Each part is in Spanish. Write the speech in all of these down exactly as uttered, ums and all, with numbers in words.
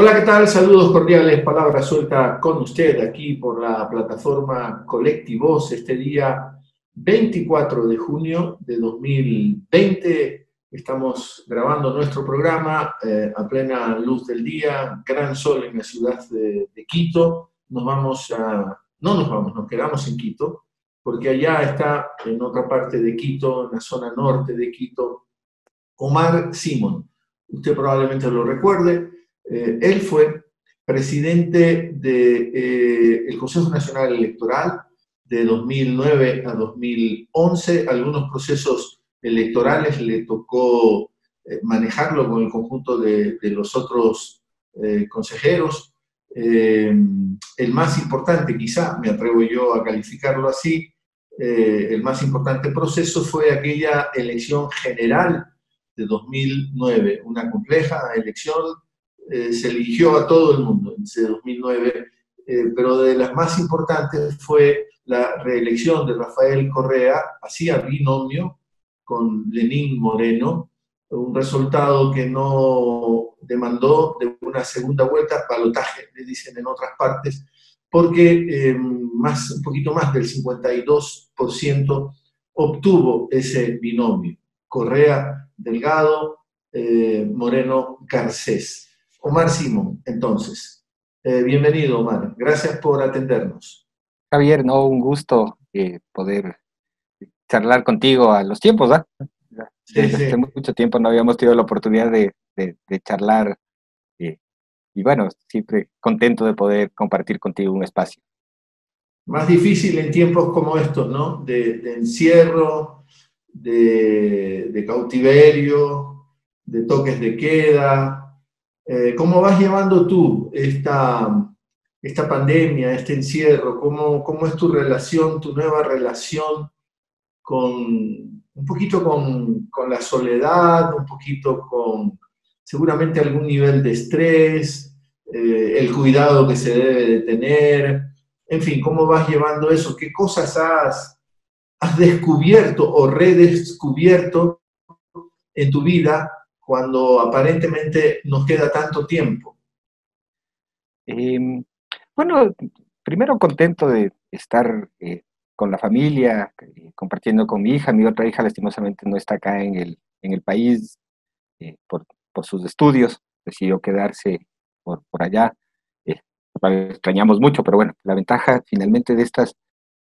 Hola, ¿qué tal? Saludos cordiales, palabra suelta con usted aquí por la plataforma KolectiVOZ este día veinticuatro de junio de dos mil veinte. Estamos grabando nuestro programa eh, a plena luz del día, gran sol en la ciudad de, de Quito. Nos vamos a... no nos vamos, nos quedamos en Quito, porque allá está, en otra parte de Quito, en la zona norte de Quito, Omar Simón. Usted probablemente lo recuerde. Eh, él fue presidente del de, eh, Consejo Nacional Electoral de dos mil nueve a dos mil once. Algunos procesos electorales le tocó eh, manejarlo con el conjunto de, de los otros eh, consejeros. Eh, el más importante, quizá, me atrevo yo a calificarlo así, eh, el más importante proceso fue aquella elección general de dos mil nueve, una compleja elección. Eh, se eligió a todo el mundo desde dos mil nueve, eh, pero de las más importantes fue la reelección de Rafael Correa, hacía binomio con Lenín Moreno, un resultado que no demandó de una segunda vuelta, balotaje, le dicen en otras partes, porque eh, más, un poquito más del cincuenta y dos por ciento obtuvo ese binomio, Correa-Delgado, eh, Moreno-Garcés. Omar Simón, entonces. Eh, bienvenido, Omar. Gracias por atendernos. Javier, no, un gusto eh, poder charlar contigo a los tiempos, ¿verdad? ¿eh? Sí, Desde sí. hace mucho tiempo no habíamos tenido la oportunidad de, de, de charlar eh, y bueno, siempre contento de poder compartir contigo un espacio. Más difícil en tiempos como estos, ¿no? De, de encierro, de, de cautiverio, de toques de queda. Eh, ¿Cómo vas llevando tú esta, esta pandemia, este encierro? ¿Cómo, cómo es tu relación, tu nueva relación con un poquito con, con la soledad, un poquito con seguramente algún nivel de estrés, eh, el cuidado que se debe de tener? En fin, ¿cómo vas llevando eso? ¿Qué cosas has, has descubierto o redescubierto en tu vida cuando aparentemente nos queda tanto tiempo? Eh, bueno, primero contento de estar eh, con la familia, eh, compartiendo con mi hija. Mi otra hija lastimosamente no está acá en el, en el país eh, por, por sus estudios, decidió quedarse por, por allá. Eh, la extrañamos mucho, pero bueno, la ventaja finalmente de estas,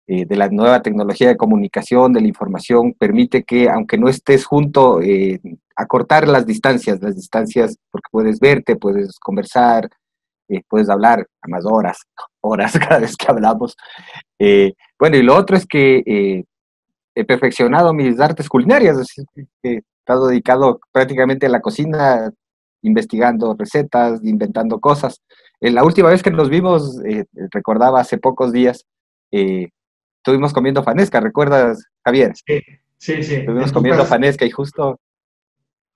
eh, de la nueva tecnología de comunicación, de la información, permite que aunque no estés junto, eh, acortar las distancias, las distancias, porque puedes verte, puedes conversar, eh, puedes hablar a más horas, horas cada vez que hablamos. Eh, bueno, y lo otro es que eh, he perfeccionado mis artes culinarias, es decir, he estado dedicado prácticamente a la cocina, investigando recetas, inventando cosas. Eh, la última vez que nos vimos, eh, recordaba hace pocos días, eh, estuvimos comiendo fanesca, ¿recuerdas, Javier? Sí, sí, sí. Estuvimos comiendo fanesca y justo...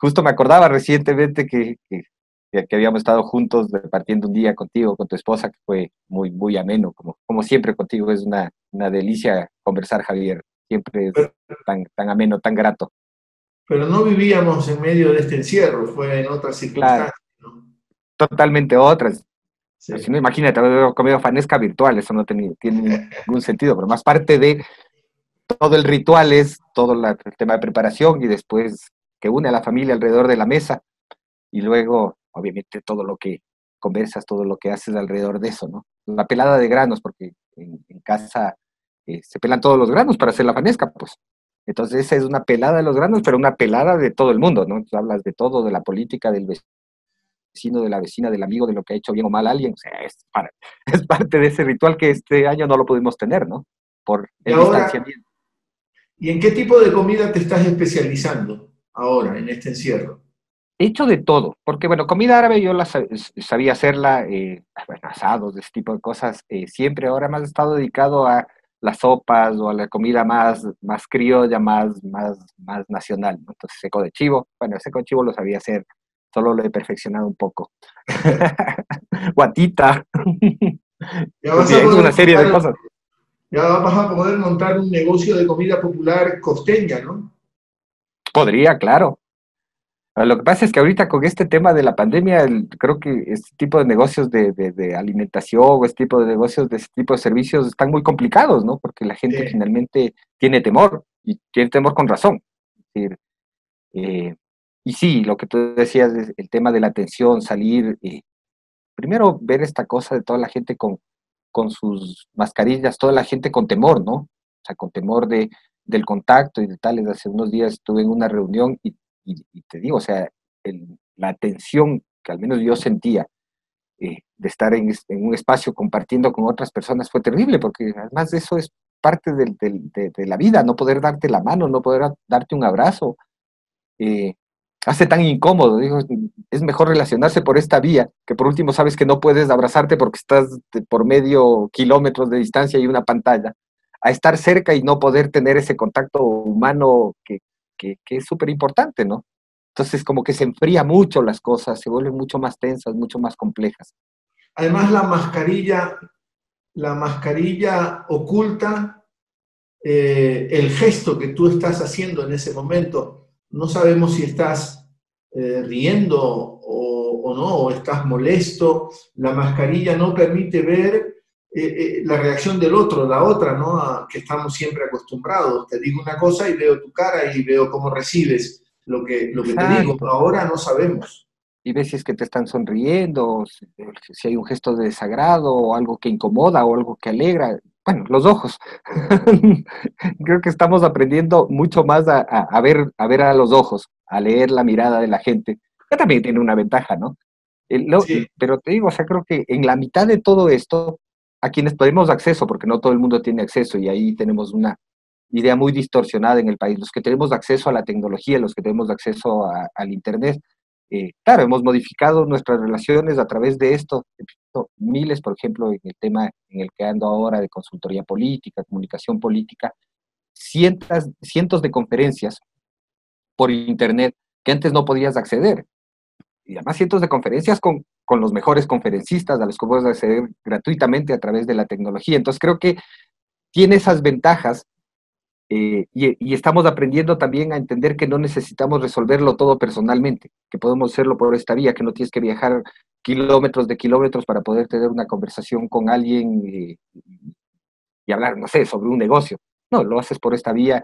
Justo me acordaba recientemente que, que, que habíamos estado juntos repartiendo un día contigo, con tu esposa, que fue muy, muy ameno, como, como siempre contigo. Es una, una delicia conversar, Javier. Siempre es pero, tan, tan ameno, tan grato. Pero no vivíamos en medio de este encierro, fue en otras circunstancias, claro, ¿no? Totalmente otras. Sí. Si no, imagínate, haber comido fanesca virtual, eso no tiene, tiene ningún sentido, pero más parte de todo el ritual es todo la, el tema de preparación y después que une a la familia alrededor de la mesa, y luego, obviamente, todo lo que conversas, todo lo que haces alrededor de eso, ¿no? La pelada de granos, porque en, en casa eh, se pelan todos los granos para hacer la fanesca, pues. Entonces, esa es una pelada de los granos, pero una pelada de todo el mundo, ¿no? Entonces, hablas de todo, de la política, del vecino, de la vecina, del amigo, de lo que ha hecho bien o mal alguien. O sea, es, para, es parte de ese ritual que este año no lo pudimos tener, ¿no? Por el distanciamiento. ¿Y en qué tipo de comida te estás especializando ahora, en este encierro? He hecho de todo, porque bueno, comida árabe yo la sabía hacerla, eh, bueno, asados, ese tipo de cosas, eh, siempre. Ahora más he estado dedicado a las sopas o a la comida más, más criolla, más, más, más nacional, ¿no? Entonces seco de chivo, bueno, seco de chivo lo sabía hacer, solo lo he perfeccionado un poco. Guatita, sí, es una serie montar, de cosas. Ya vas a poder montar un negocio de comida popular costeña, ¿no? Podría, claro. Lo que pasa es que ahorita con este tema de la pandemia, el, creo que este tipo de negocios de, de, de alimentación o este tipo de negocios de este tipo de servicios están muy complicados, ¿no? Porque la gente sí. finalmente tiene temor, y tiene temor con razón. Es decir, eh, y sí, lo que tú decías, es el tema de la atención, salir. Eh, primero ver esta cosa de toda la gente con, con sus mascarillas, toda la gente con temor, ¿no? O sea, con temor de, del contacto y de tales. Hace unos días estuve en una reunión y Y, y te digo, o sea, el, la tensión que al menos yo sentía eh, de estar en, en un espacio compartiendo con otras personas fue terrible, porque además de eso es parte del, del, de, de la vida, no poder darte la mano, no poder darte un abrazo, eh, hace tan incómodo. Digo, es mejor relacionarse por esta vía, que por último sabes que no puedes abrazarte porque estás de, por medio kilómetros de distancia y una pantalla, a estar cerca y no poder tener ese contacto humano que Que, que es súper importante, ¿no? Entonces, como que se enfría mucho las cosas, se vuelven mucho más tensas, mucho más complejas. Además, la mascarilla, la mascarilla oculta eh, el gesto que tú estás haciendo en ese momento. No sabemos si estás eh, riendo o, o no, o estás molesto. La mascarilla no permite ver Eh, eh, la reacción del otro, la otra, ¿no? A, que estamos siempre acostumbrados. Te digo una cosa y veo tu cara y veo cómo recibes lo que, lo que te digo. Ahora no sabemos. Y ves si es que te están sonriendo, si hay un gesto de desagrado, o algo que incomoda, o algo que alegra. Bueno, los ojos. Creo que estamos aprendiendo mucho más a, a, a, ver, a ver a los ojos, a leer la mirada de la gente, que también tiene una ventaja, ¿no? El, lo, sí. Pero te digo, o sea, creo que en la mitad de todo esto, a quienes tenemos acceso, porque no todo el mundo tiene acceso, y ahí tenemos una idea muy distorsionada en el país. Los que tenemos acceso a la tecnología, los que tenemos acceso a, al Internet, eh, claro, hemos modificado nuestras relaciones a través de esto. Miles, por ejemplo, en el tema en el que ando ahora de consultoría política, comunicación política, cientos, cientos de conferencias por Internet que antes no podías acceder. Y además cientos de conferencias con, con los mejores conferencistas, a los que puedes acceder gratuitamente a través de la tecnología. Entonces creo que tiene esas ventajas eh, y, y estamos aprendiendo también a entender que no necesitamos resolverlo todo personalmente, que podemos hacerlo por esta vía, que no tienes que viajar kilómetros de kilómetros para poder tener una conversación con alguien eh, y hablar, no sé, sobre un negocio. No, lo haces por esta vía.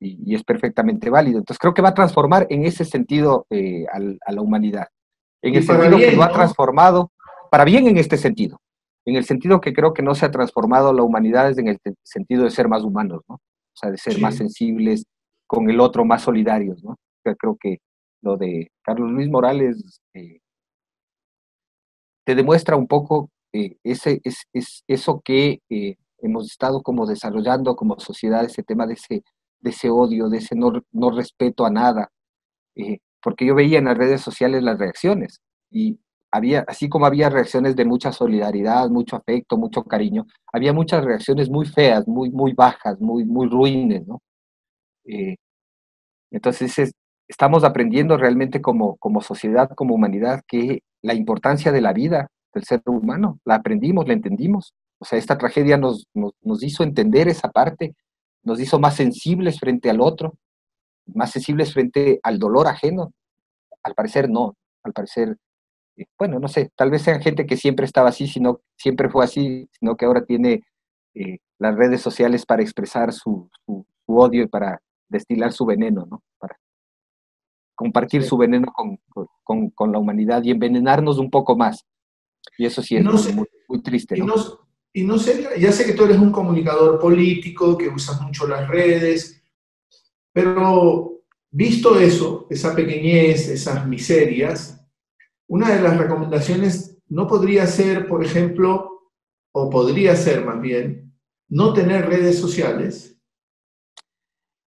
Y, y es perfectamente válido. Entonces creo que va a transformar en ese sentido eh, a, a la humanidad. En el sentido bien, que lo ha transformado, para bien en este sentido, en el sentido que creo que no se ha transformado la humanidad es en el sentido de ser más humanos, ¿no? O sea, de ser sí. más sensibles con el otro, más solidarios, ¿no? Yo creo que lo de Carlos Luis Morales eh, te demuestra un poco eh, ese, es, es, eso que eh, hemos estado como desarrollando como sociedad, ese tema de ese de ese odio, de ese no, no respeto a nada, eh, porque yo veía en las redes sociales las reacciones, y había, así como había reacciones de mucha solidaridad, mucho afecto, mucho cariño, había muchas reacciones muy feas, muy, muy bajas, muy, muy ruines, ¿no? Eh, entonces es, estamos aprendiendo realmente como, como sociedad, como humanidad, que la importancia de la vida, del ser humano, la aprendimos, la entendimos. O sea, esta tragedia nos, nos, nos hizo entender esa parte, nos hizo más sensibles frente al otro, más sensibles frente al dolor ajeno. Al parecer no, al parecer, eh, bueno, no sé, tal vez sean gente que siempre estaba así, sino, siempre fue así, sino que ahora tiene eh, las redes sociales para expresar su, su, su odio y para destilar su veneno, ¿no? Para compartir sí. su veneno con, con, con la humanidad y envenenarnos un poco más. Y eso sí es no sé, muy, muy triste, ¿no? Y no sé, ya sé que tú eres un comunicador político, que usas mucho las redes, pero visto eso, esa pequeñez, esas miserias, una de las recomendaciones no podría ser, por ejemplo, o podría ser más bien, no tener redes sociales.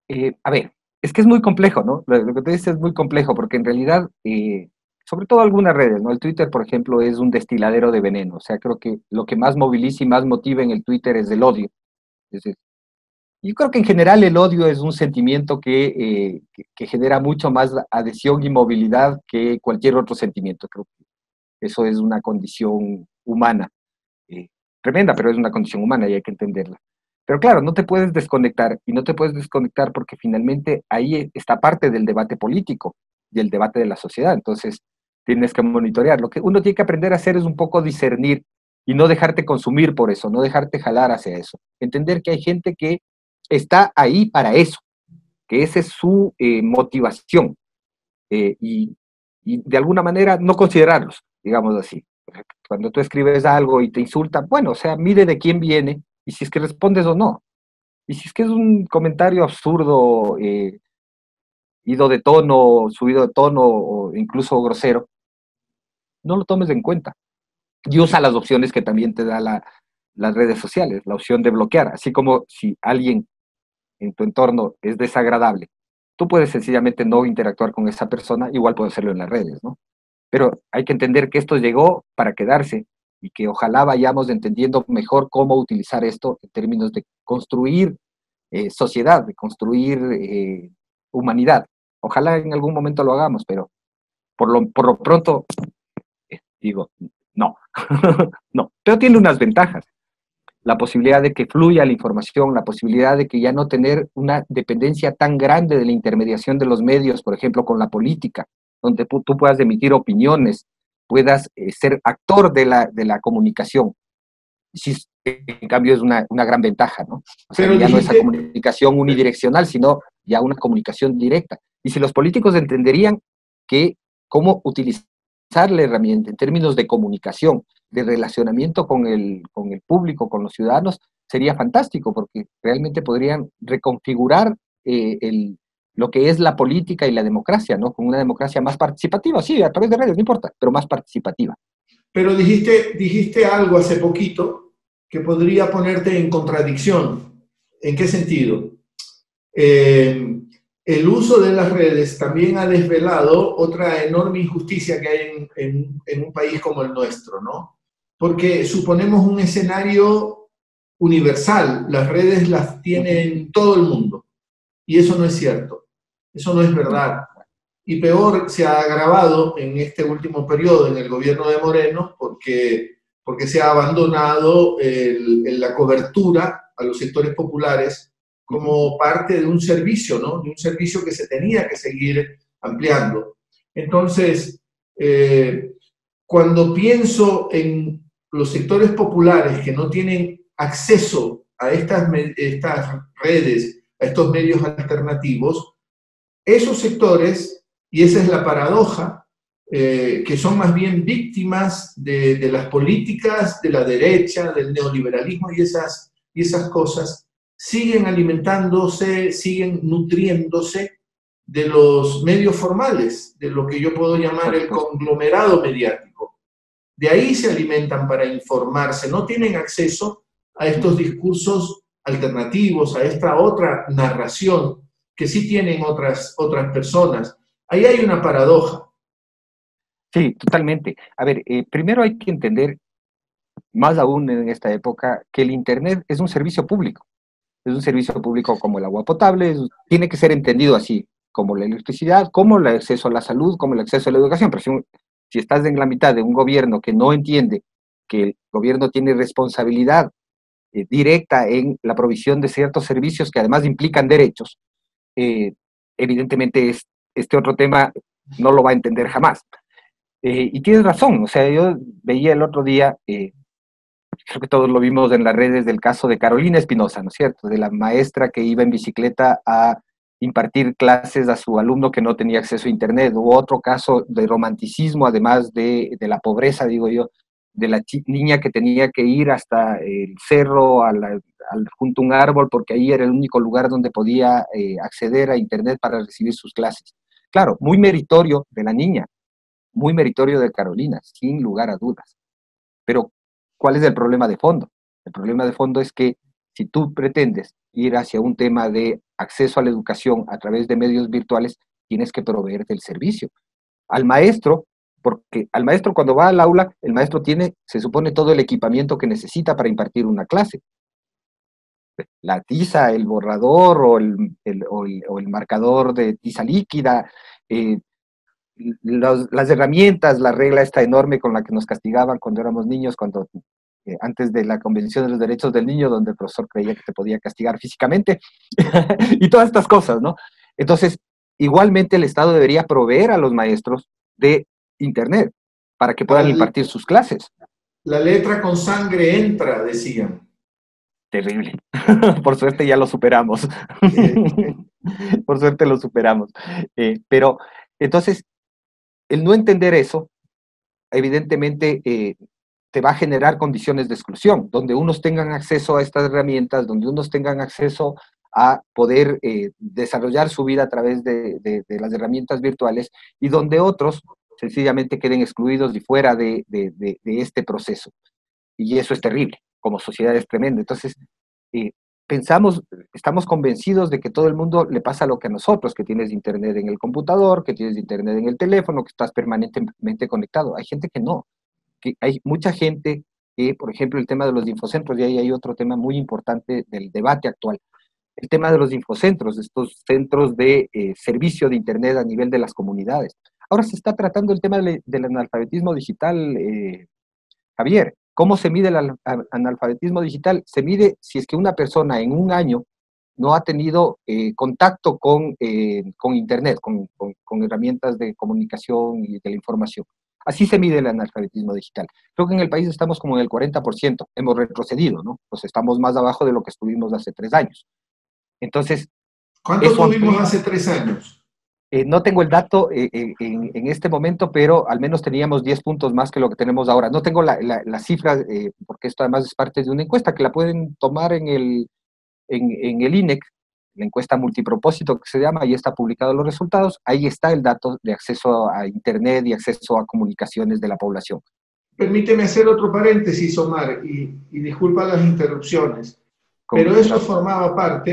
Eh, a ver, es que es muy complejo, ¿no? Lo que te dices es muy complejo, porque en realidad... Eh... sobre todo algunas redes, ¿no? El Twitter, por ejemplo, es un destiladero de veneno. O sea, creo que lo que más moviliza y más motiva en el Twitter es el odio. Es decir, yo creo que en general el odio es un sentimiento que, eh, que, que genera mucho más adhesión y movilidad que cualquier otro sentimiento. Creo que eso es una condición humana. Eh, tremenda, pero es una condición humana y hay que entenderla. Pero claro, no te puedes desconectar, y no te puedes desconectar porque finalmente ahí está parte del debate político. y el debate de la sociedad. Entonces, tienes que monitorear. Lo que uno tiene que aprender a hacer es un poco discernir y no dejarte consumir por eso, no dejarte jalar hacia eso. Entender que hay gente que está ahí para eso, que esa es su eh, motivación. Eh, y, y de alguna manera no considerarlos, digamos así. Cuando tú escribes algo y te insultan, bueno, o sea, mire de quién viene y si es que respondes o no. Y si es que es un comentario absurdo, eh, ido de tono, subido de tono, o incluso grosero, no lo tomes en cuenta. Y usa las opciones que también te da la, las redes sociales, la opción de bloquear. Así como si alguien en tu entorno es desagradable, tú puedes sencillamente no interactuar con esa persona, igual puedes hacerlo en las redes, ¿no? Pero hay que entender que esto llegó para quedarse y que ojalá vayamos entendiendo mejor cómo utilizar esto en términos de construir eh, sociedad, de construir eh, humanidad. Ojalá en algún momento lo hagamos, pero por lo, por lo pronto, eh, digo, no. No, pero tiene unas ventajas. La posibilidad de que fluya la información, la posibilidad de que ya no tener una dependencia tan grande de la intermediación de los medios, por ejemplo, con la política, donde tú puedas emitir opiniones, puedas eh, ser actor de la, de la comunicación. Sí, en cambio es una, una gran ventaja, ¿no? O sea, ya no es esa comunicación unidireccional, sino ya una comunicación directa. Y si los políticos entenderían que cómo utilizar la herramienta en términos de comunicación, de relacionamiento con el, con el público, con los ciudadanos, sería fantástico, porque realmente podrían reconfigurar eh, el... lo que es la política y la democracia, ¿no? Con una democracia más participativa, sí, a través de redes, no importa, pero más participativa. Pero dijiste, dijiste algo hace poquito que podría ponerte en contradicción. ¿En qué sentido? Eh, el uso de las redes también ha desvelado otra enorme injusticia que hay en, en, en un país como el nuestro, ¿no? Porque suponemos un escenario universal, las redes las tienen todo el mundo, y eso no es cierto. Eso no es verdad. Y peor, se ha agravado en este último periodo, en el gobierno de Moreno, porque, porque se ha abandonado el, el, la cobertura a los sectores populares como parte de un servicio, ¿no? De un servicio que se tenía que seguir ampliando. Entonces, eh, cuando pienso en los sectores populares que no tienen acceso a estas, estas redes, a estos medios alternativos, esos sectores, y esa es la paradoja, eh, que son más bien víctimas de, de las políticas de la derecha, del neoliberalismo y esas, y esas cosas, siguen alimentándose, siguen nutriéndose de los medios formales, de lo que yo puedo llamar el conglomerado mediático. De ahí se alimentan para informarse, no tienen acceso a estos discursos alternativos, a esta otra narración que sí tienen otras, otras personas. Ahí hay una paradoja. Sí, totalmente. A ver, eh, primero hay que entender, más aún en esta época, que el Internet es un servicio público. Es un servicio público como el agua potable, es, tiene que ser entendido así, como la electricidad, como el acceso a la salud, como el acceso a la educación. Pero si, un, si estás en la mitad de un gobierno que no entiende que el gobierno tiene responsabilidad Eh, directa en la provisión de ciertos servicios que además implican derechos, eh, evidentemente es, este otro tema no lo va a entender jamás. Eh, y tienes razón, o sea, yo veía el otro día, eh, creo que todos lo vimos en las redes, del caso de Carolina Espinosa, ¿no es cierto?, de la maestra que iba en bicicleta a impartir clases a su alumno que no tenía acceso a internet, u otro caso de romanticismo, además de, de la pobreza, digo yo, de la niña que tenía que ir hasta el cerro, a la, a, junto a un árbol, porque ahí era el único lugar donde podía eh, acceder a internet para recibir sus clases. Claro, muy meritorio de la niña, muy meritorio de Carolina, sin lugar a dudas. Pero, ¿cuál es el problema de fondo? El problema de fondo es que si tú pretendes ir hacia un tema de acceso a la educación a través de medios virtuales, tienes que proveerte el servicio. Al maestro, porque al maestro cuando va al aula, el maestro tiene, se supone, todo el equipamiento que necesita para impartir una clase. La tiza, el borrador o el, el, o el, o el marcador de tiza líquida, eh, los, las herramientas, la regla esta enorme con la que nos castigaban cuando éramos niños, cuando eh, antes de la Convención de los Derechos del Niño, donde el profesor creía que te podía castigar físicamente, y todas estas cosas, ¿no? Entonces, Igualmente el Estado debería proveer a los maestros de Internet para que puedan la impartir letra, sus clases. La letra con sangre entra, decían. Terrible. Por suerte ya lo superamos. Por suerte lo superamos. Eh, pero entonces, el no entender eso, evidentemente eh, te va a generar condiciones de exclusión, donde unos tengan acceso a estas herramientas, donde unos tengan acceso a poder eh, desarrollar su vida a través de, de, de las herramientas virtuales y donde otros sencillamente queden excluidos y fuera de, de, de, de este proceso. Y eso es terrible, como sociedad es tremendo. Entonces, eh, pensamos, estamos convencidos de que todo el mundo le pasa lo que a nosotros, que tienes internet en el computador, que tienes internet en el teléfono, que estás permanentemente conectado. Hay gente que no, que hay mucha gente que, por ejemplo, el tema de los infocentros, y ahí hay otro tema muy importante del debate actual, el tema de los infocentros, estos centros de eh, servicio de internet a nivel de las comunidades. Ahora se está tratando el tema de, del analfabetismo digital, eh, Javier. ¿Cómo se mide el analfabetismo digital? Se mide si es que una persona en un año no ha tenido eh, contacto con, eh, con Internet, con, con, con herramientas de comunicación y de la información. Así se mide el analfabetismo digital. Creo que en el país estamos como en el cuarenta por ciento. Hemos retrocedido, ¿no? Pues estamos más abajo de lo que estuvimos hace tres años. Entonces... ¿Cuánto estuvimos hace tres años? Eh, no tengo el dato eh, eh, en, en este momento, pero al menos teníamos diez puntos más que lo que tenemos ahora. No tengo la, la, la cifra, eh, porque esto además es parte de una encuesta que la pueden tomar en el, en, en el I N E C, la encuesta multipropósito que se llama, ahí está publicado los resultados, ahí está el dato de acceso a Internet y acceso a comunicaciones de la población. Permíteme hacer otro paréntesis, Omar, y, y disculpa las interrupciones, pero eso formaba parte...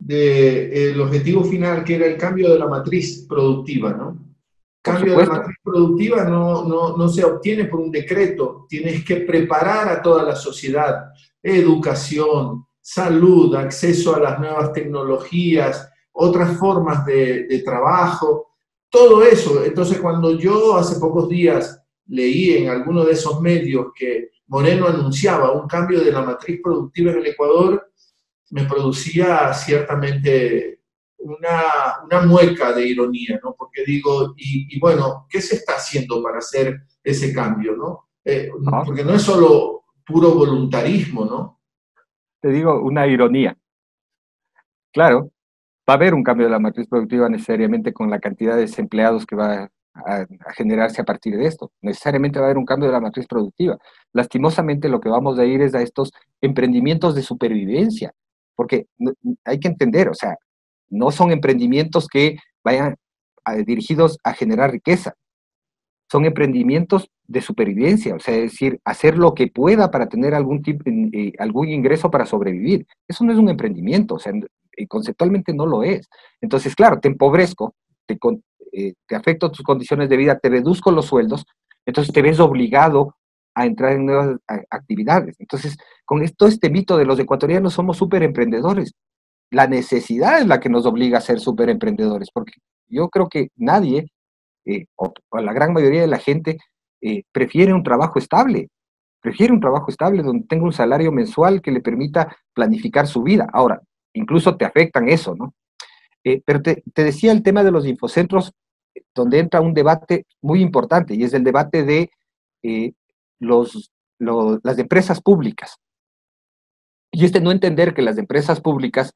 del de objetivo final, que era el cambio de la matriz productiva, ¿no? El cambio de la matriz productiva no, no, no se obtiene por un decreto, tienes que preparar a toda la sociedad, educación, salud, acceso a las nuevas tecnologías, otras formas de, de trabajo, todo eso. Entonces cuando yo hace pocos días leí en alguno de esos medios que Moreno anunciaba un cambio de la matriz productiva en el Ecuador, me producía ciertamente una, una mueca de ironía, ¿no? Porque digo, y, y bueno, ¿qué se está haciendo para hacer ese cambio, no? Eh, porque no es solo puro voluntarismo, ¿no? Te digo, una ironía. Claro, va a haber un cambio de la matriz productiva necesariamente con la cantidad de desempleados que va a, a, a generarse a partir de esto. Necesariamente va a haber un cambio de la matriz productiva. Lastimosamente lo que vamos a ir es a estos emprendimientos de supervivencia. Porque hay que entender, o sea, no son emprendimientos que vayan a, dirigidos a generar riqueza. Son emprendimientos de supervivencia, o sea, es decir, hacer lo que pueda para tener algún, tipo, eh, algún ingreso para sobrevivir. Eso no es un emprendimiento, o sea, conceptualmente no lo es. Entonces, claro, te empobrezco, te, eh, te afecto tus condiciones de vida, te reduzco los sueldos, entonces te ves obligado a entrar en nuevas actividades. Entonces, con esto, este mito de los ecuatorianos somos súper emprendedores. La necesidad es la que nos obliga a ser súper emprendedores, porque yo creo que nadie, eh, o la gran mayoría de la gente, eh, prefiere un trabajo estable, prefiere un trabajo estable donde tenga un salario mensual que le permita planificar su vida. Ahora, incluso te afectan eso, ¿no? Eh, pero te, te decía el tema de los infocentros, donde entra un debate muy importante, y es el debate de... Eh, Los, los, las empresas públicas. Y este no entender que las empresas públicas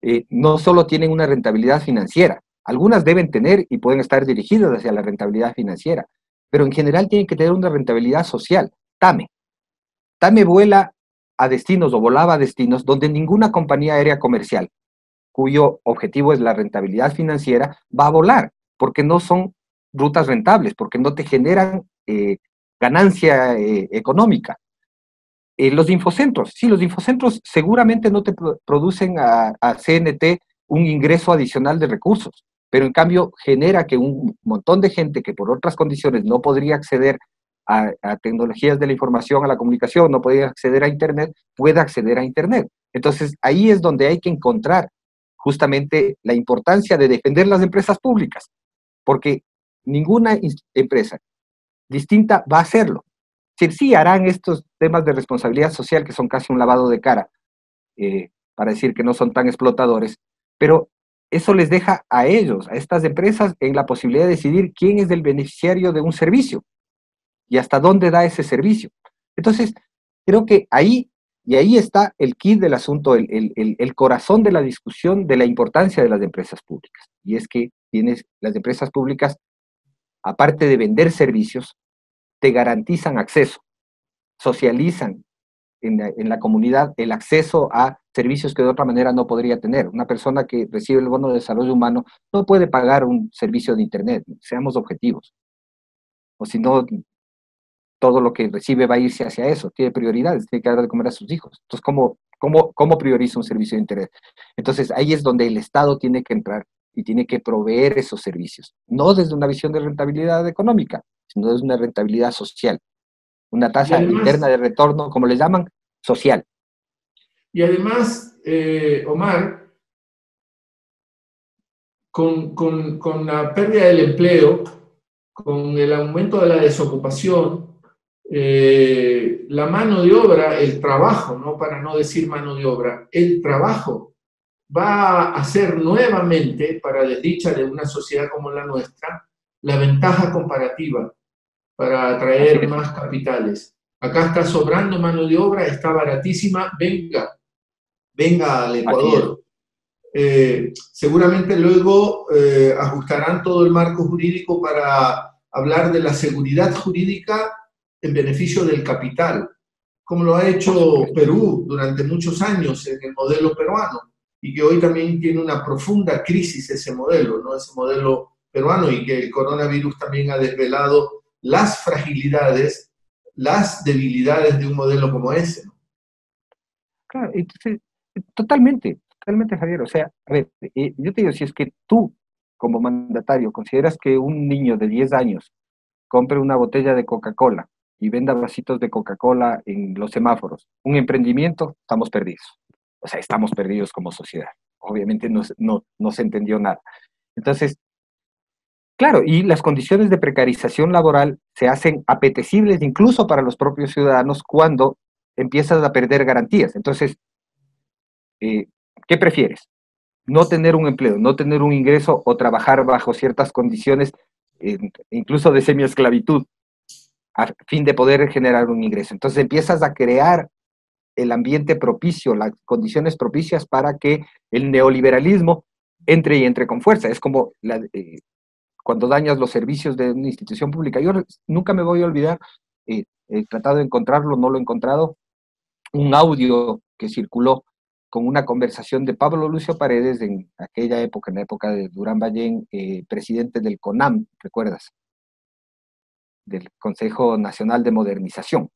eh, no solo tienen una rentabilidad financiera, algunas deben tener y pueden estar dirigidas hacia la rentabilidad financiera, pero en general tienen que tener una rentabilidad social. TAME. TAME vuela a destinos o volaba a destinos donde ninguna compañía aérea comercial, cuyo objetivo es la rentabilidad financiera, va a volar, porque no son rutas rentables, porque no te generan... Eh, ganancia eh, económica. Eh, los infocentros, sí, los infocentros seguramente no te pro producen a, a C N T un ingreso adicional de recursos, pero en cambio genera que un montón de gente que por otras condiciones no podría acceder a, a tecnologías de la información, a la comunicación, no podría acceder a Internet, pueda acceder a Internet. Entonces ahí es donde hay que encontrar justamente la importancia de defender las empresas públicas, porque ninguna empresa distinta va a hacerlo. Sí, sí, harán estos temas de responsabilidad social que son casi un lavado de cara, eh, para decir que no son tan explotadores, pero eso les deja a ellos, a estas empresas, en la posibilidad de decidir quién es el beneficiario de un servicio y hasta dónde da ese servicio. Entonces, creo que ahí, y ahí está el quid del asunto, el, el, el corazón de la discusión de la importancia de las empresas públicas. Y es que tienes las empresas públicas, aparte de vender servicios, te garantizan acceso, socializan en la, en la comunidad el acceso a servicios que de otra manera no podría tener. Una persona que recibe el bono de desarrollo humano no puede pagar un servicio de internet, seamos objetivos. O si no, todo lo que recibe va a irse hacia eso, tiene prioridades, tiene que dar de comer a sus hijos. Entonces, ¿cómo, cómo, cómo prioriza un servicio de internet? Entonces, ahí es donde el Estado tiene que entrar y tiene que proveer esos servicios. No desde una visión de rentabilidad económica, sino desde una rentabilidad social. Una tasa interna de retorno, como le llaman, social. Y además, eh, Omar, con, con, con la pérdida del empleo, con el aumento de la desocupación, eh, la mano de obra, el trabajo, ¿no? Para no decir mano de obra, el trabajo va a ser nuevamente, para desdicha de una sociedad como la nuestra, la ventaja comparativa para atraer más capitales. Acá está sobrando mano de obra, está baratísima, venga, venga al Ecuador. Eh, seguramente luego eh, ajustarán todo el marco jurídico para hablar de la seguridad jurídica en beneficio del capital, como lo ha hecho Perú durante muchos años en el modelo peruano, y que hoy también tiene una profunda crisis ese modelo, ¿no? Ese modelo peruano, y que el coronavirus también ha desvelado las fragilidades, las debilidades de un modelo como ese. Claro, entonces, totalmente. Totalmente, Javier. O sea, a ver, eh, yo te digo, si es que tú, como mandatario, consideras que un niño de diez años compre una botella de Coca-Cola y venda vasitos de Coca-Cola en los semáforos, un emprendimiento, estamos perdidos. O sea, estamos perdidos como sociedad. Obviamente no, no, no se entendió nada. Entonces, claro, y las condiciones de precarización laboral se hacen apetecibles incluso para los propios ciudadanos cuando empiezas a perder garantías. Entonces, eh, ¿qué prefieres? No tener un empleo, no tener un ingreso o trabajar bajo ciertas condiciones, eh, incluso de semiesclavitud, a fin de poder generar un ingreso. Entonces empiezas a crear el ambiente propicio, las condiciones propicias para que el neoliberalismo entre y entre con fuerza. Es como la, eh, cuando dañas los servicios de una institución pública. Yo nunca me voy a olvidar, eh, he tratado de encontrarlo, no lo he encontrado, un audio que circuló con una conversación de Pablo Lucio Paredes en aquella época, en la época de Durán Ballén, eh, presidente del CONAM, ¿recuerdas? Del Consejo Nacional de Modernización,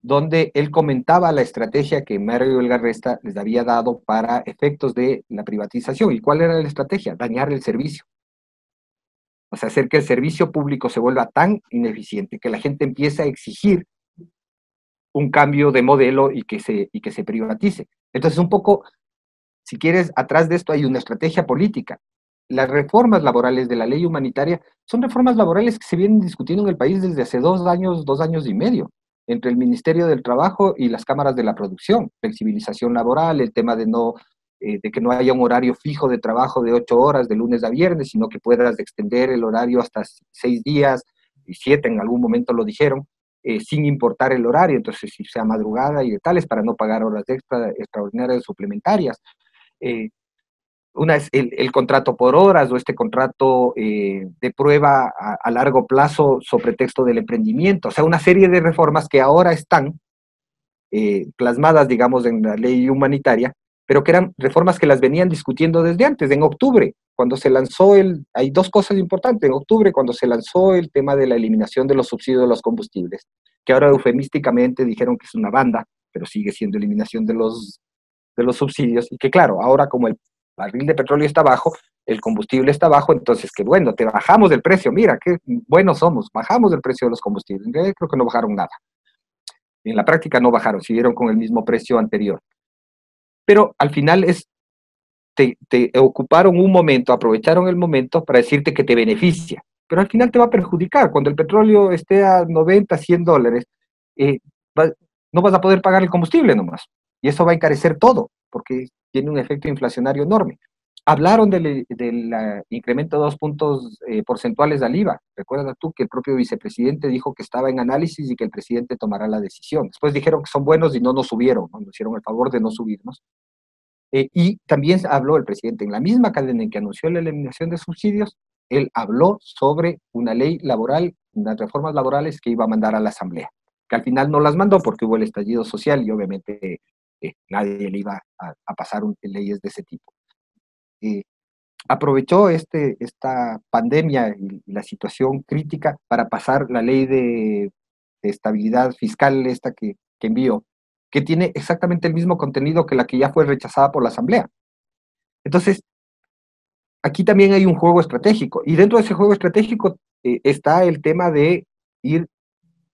donde él comentaba la estrategia que Mario Elgarresta les había dado para efectos de la privatización. ¿Y cuál era la estrategia? Dañar el servicio. O sea, hacer que el servicio público se vuelva tan ineficiente que la gente empiece a exigir un cambio de modelo y que se, y que se privatice. Entonces, un poco, si quieres, atrás de esto hay una estrategia política. Las reformas laborales de la ley humanitaria son reformas laborales que se vienen discutiendo en el país desde hace dos años, dos años y medio, entre el Ministerio del Trabajo y las cámaras de la producción. Flexibilización laboral, el tema de, no, eh, de que no haya un horario fijo de trabajo de ocho horas de lunes a viernes, sino que puedas extender el horario hasta seis días, y siete en algún momento lo dijeron. Eh, sin importar el horario, entonces si sea madrugada y de tales, para no pagar horas extra, extraordinarias o suplementarias. Eh, una es el, el contrato por horas o este contrato eh, de prueba a, a largo plazo sobre texto del emprendimiento. O sea, una serie de reformas que ahora están eh, plasmadas, digamos, en la ley humanitaria, pero que eran reformas que las venían discutiendo desde antes, en octubre, cuando se lanzó el... Hay dos cosas importantes. En octubre, cuando se lanzó el tema de la eliminación de los subsidios de los combustibles, que ahora eufemísticamente dijeron que es una banda, pero sigue siendo eliminación de los, de los subsidios, y que claro, ahora como el barril de petróleo está bajo, el combustible está bajo, entonces que bueno, te bajamos el precio, mira, qué buenos somos, bajamos el precio de los combustibles. En realidad creo que no bajaron nada. En la práctica no bajaron, siguieron con el mismo precio anterior. Pero al final es, te, te ocuparon un momento, aprovecharon el momento para decirte que te beneficia. Pero al final te va a perjudicar. Cuando el petróleo esté a noventa, cien dólares, eh, va, no vas a poder pagar el combustible nomás. Y eso va a encarecer todo, porque tiene un efecto inflacionario enorme. Hablaron del, del uh, incremento de dos puntos eh, porcentuales al I V A. Recuerda tú que el propio vicepresidente dijo que estaba en análisis y que el presidente tomará la decisión. Después dijeron que son buenos y no nos subieron, ¿no? Nos hicieron el favor de no subirnos. Eh, y también habló el presidente, en la misma cadena en que anunció la eliminación de subsidios, él habló sobre una ley laboral, unas reformas laborales que iba a mandar a la Asamblea, que al final no las mandó porque hubo el estallido social y obviamente eh, nadie le iba a, a pasar un, leyes de ese tipo. Eh, aprovechó este, esta pandemia y la situación crítica para pasar la ley de, de estabilidad fiscal esta que, que envió, que tiene exactamente el mismo contenido que la que ya fue rechazada por la Asamblea. Entonces, aquí también hay un juego estratégico, y dentro de ese juego estratégico eh, está el tema de ir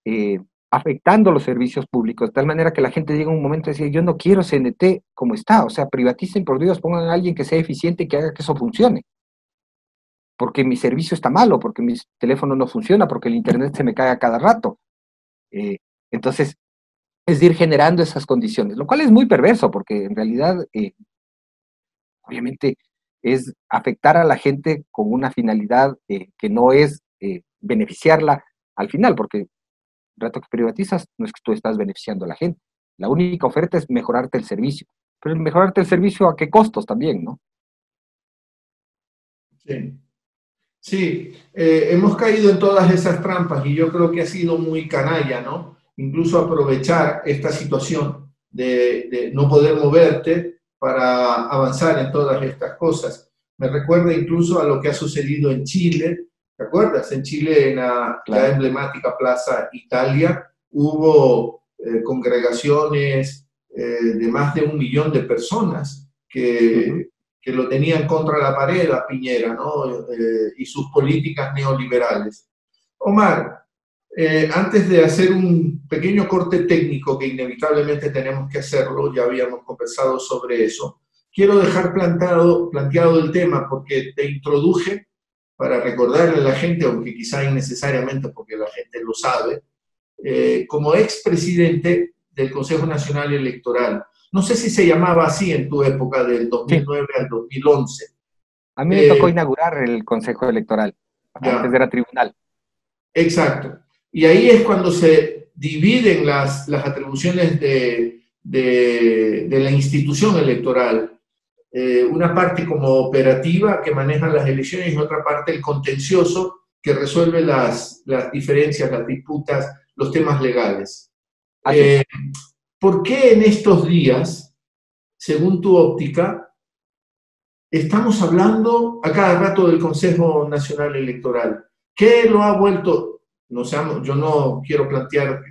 eh, afectando los servicios públicos, de tal manera que la gente llega a un momento y dice, yo no quiero C N T como está, o sea, privaticen, por Dios, pongan a alguien que sea eficiente y que haga que eso funcione, porque mi servicio está malo, porque mi teléfono no funciona, porque el internet se me cae a cada rato. Eh, entonces, es ir generando esas condiciones, lo cual es muy perverso, porque en realidad, eh, obviamente, es afectar a la gente con una finalidad eh, que no es eh, beneficiarla al final, porque el rato que privatizas, no es que tú estás beneficiando a la gente. La única oferta es mejorarte el servicio. Pero mejorarte el servicio, ¿a qué costos también, no? Sí. Sí, eh, hemos caído en todas esas trampas y yo creo que ha sido muy canalla, ¿no? Incluso aprovechar esta situación de, de no poder moverte para avanzar en todas estas cosas. Me recuerda incluso a lo que ha sucedido en Chile. ¿Te acuerdas? En Chile, en la, claro. la emblemática Plaza Italia, hubo eh, congregaciones eh, de más de un millón de personas que, uh-huh. que lo tenían contra la pared a Piñera, ¿no? Eh, y sus políticas neoliberales. Omar, eh, antes de hacer un pequeño corte técnico, que inevitablemente tenemos que hacerlo, ya habíamos conversado sobre eso, quiero dejar plantado, planteado el tema porque te introduje para recordarle a la gente, aunque quizá innecesariamente porque la gente lo sabe, eh, como expresidente del Consejo Nacional Electoral. No sé si se llamaba así en tu época, del dos mil nueve sí. al dos mil once. A mí me eh, tocó inaugurar el Consejo Electoral, ya. antes era tribunal. Exacto. Y ahí es cuando se dividen las, las atribuciones de, de, de la institución electoral. Eh, una parte como operativa que maneja las elecciones y otra parte el contencioso que resuelve las, las diferencias, las disputas, los temas legales. Eh, ¿Por qué en estos días, según tu óptica, estamos hablando a cada rato del Consejo Nacional Electoral? ¿Qué lo ha vuelto? No sé, yo no quiero plantear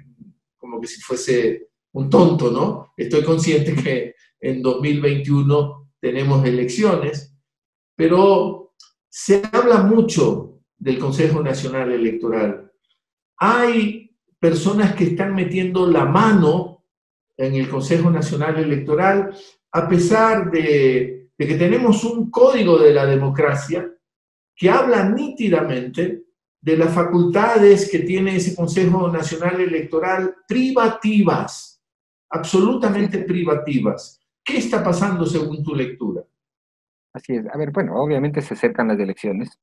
como que si fuese un tonto, ¿no? Estoy consciente que en dos mil veintiuno... tenemos elecciones, pero se habla mucho del Consejo Nacional Electoral. Hay personas que están metiendo la mano en el Consejo Nacional Electoral, a pesar de, de que tenemos un código de la democracia que habla nítidamente de las facultades que tiene ese Consejo Nacional Electoral privativas, absolutamente privativas. ¿Qué está pasando según tu lectura? Así es. A ver, bueno, obviamente se acercan las elecciones.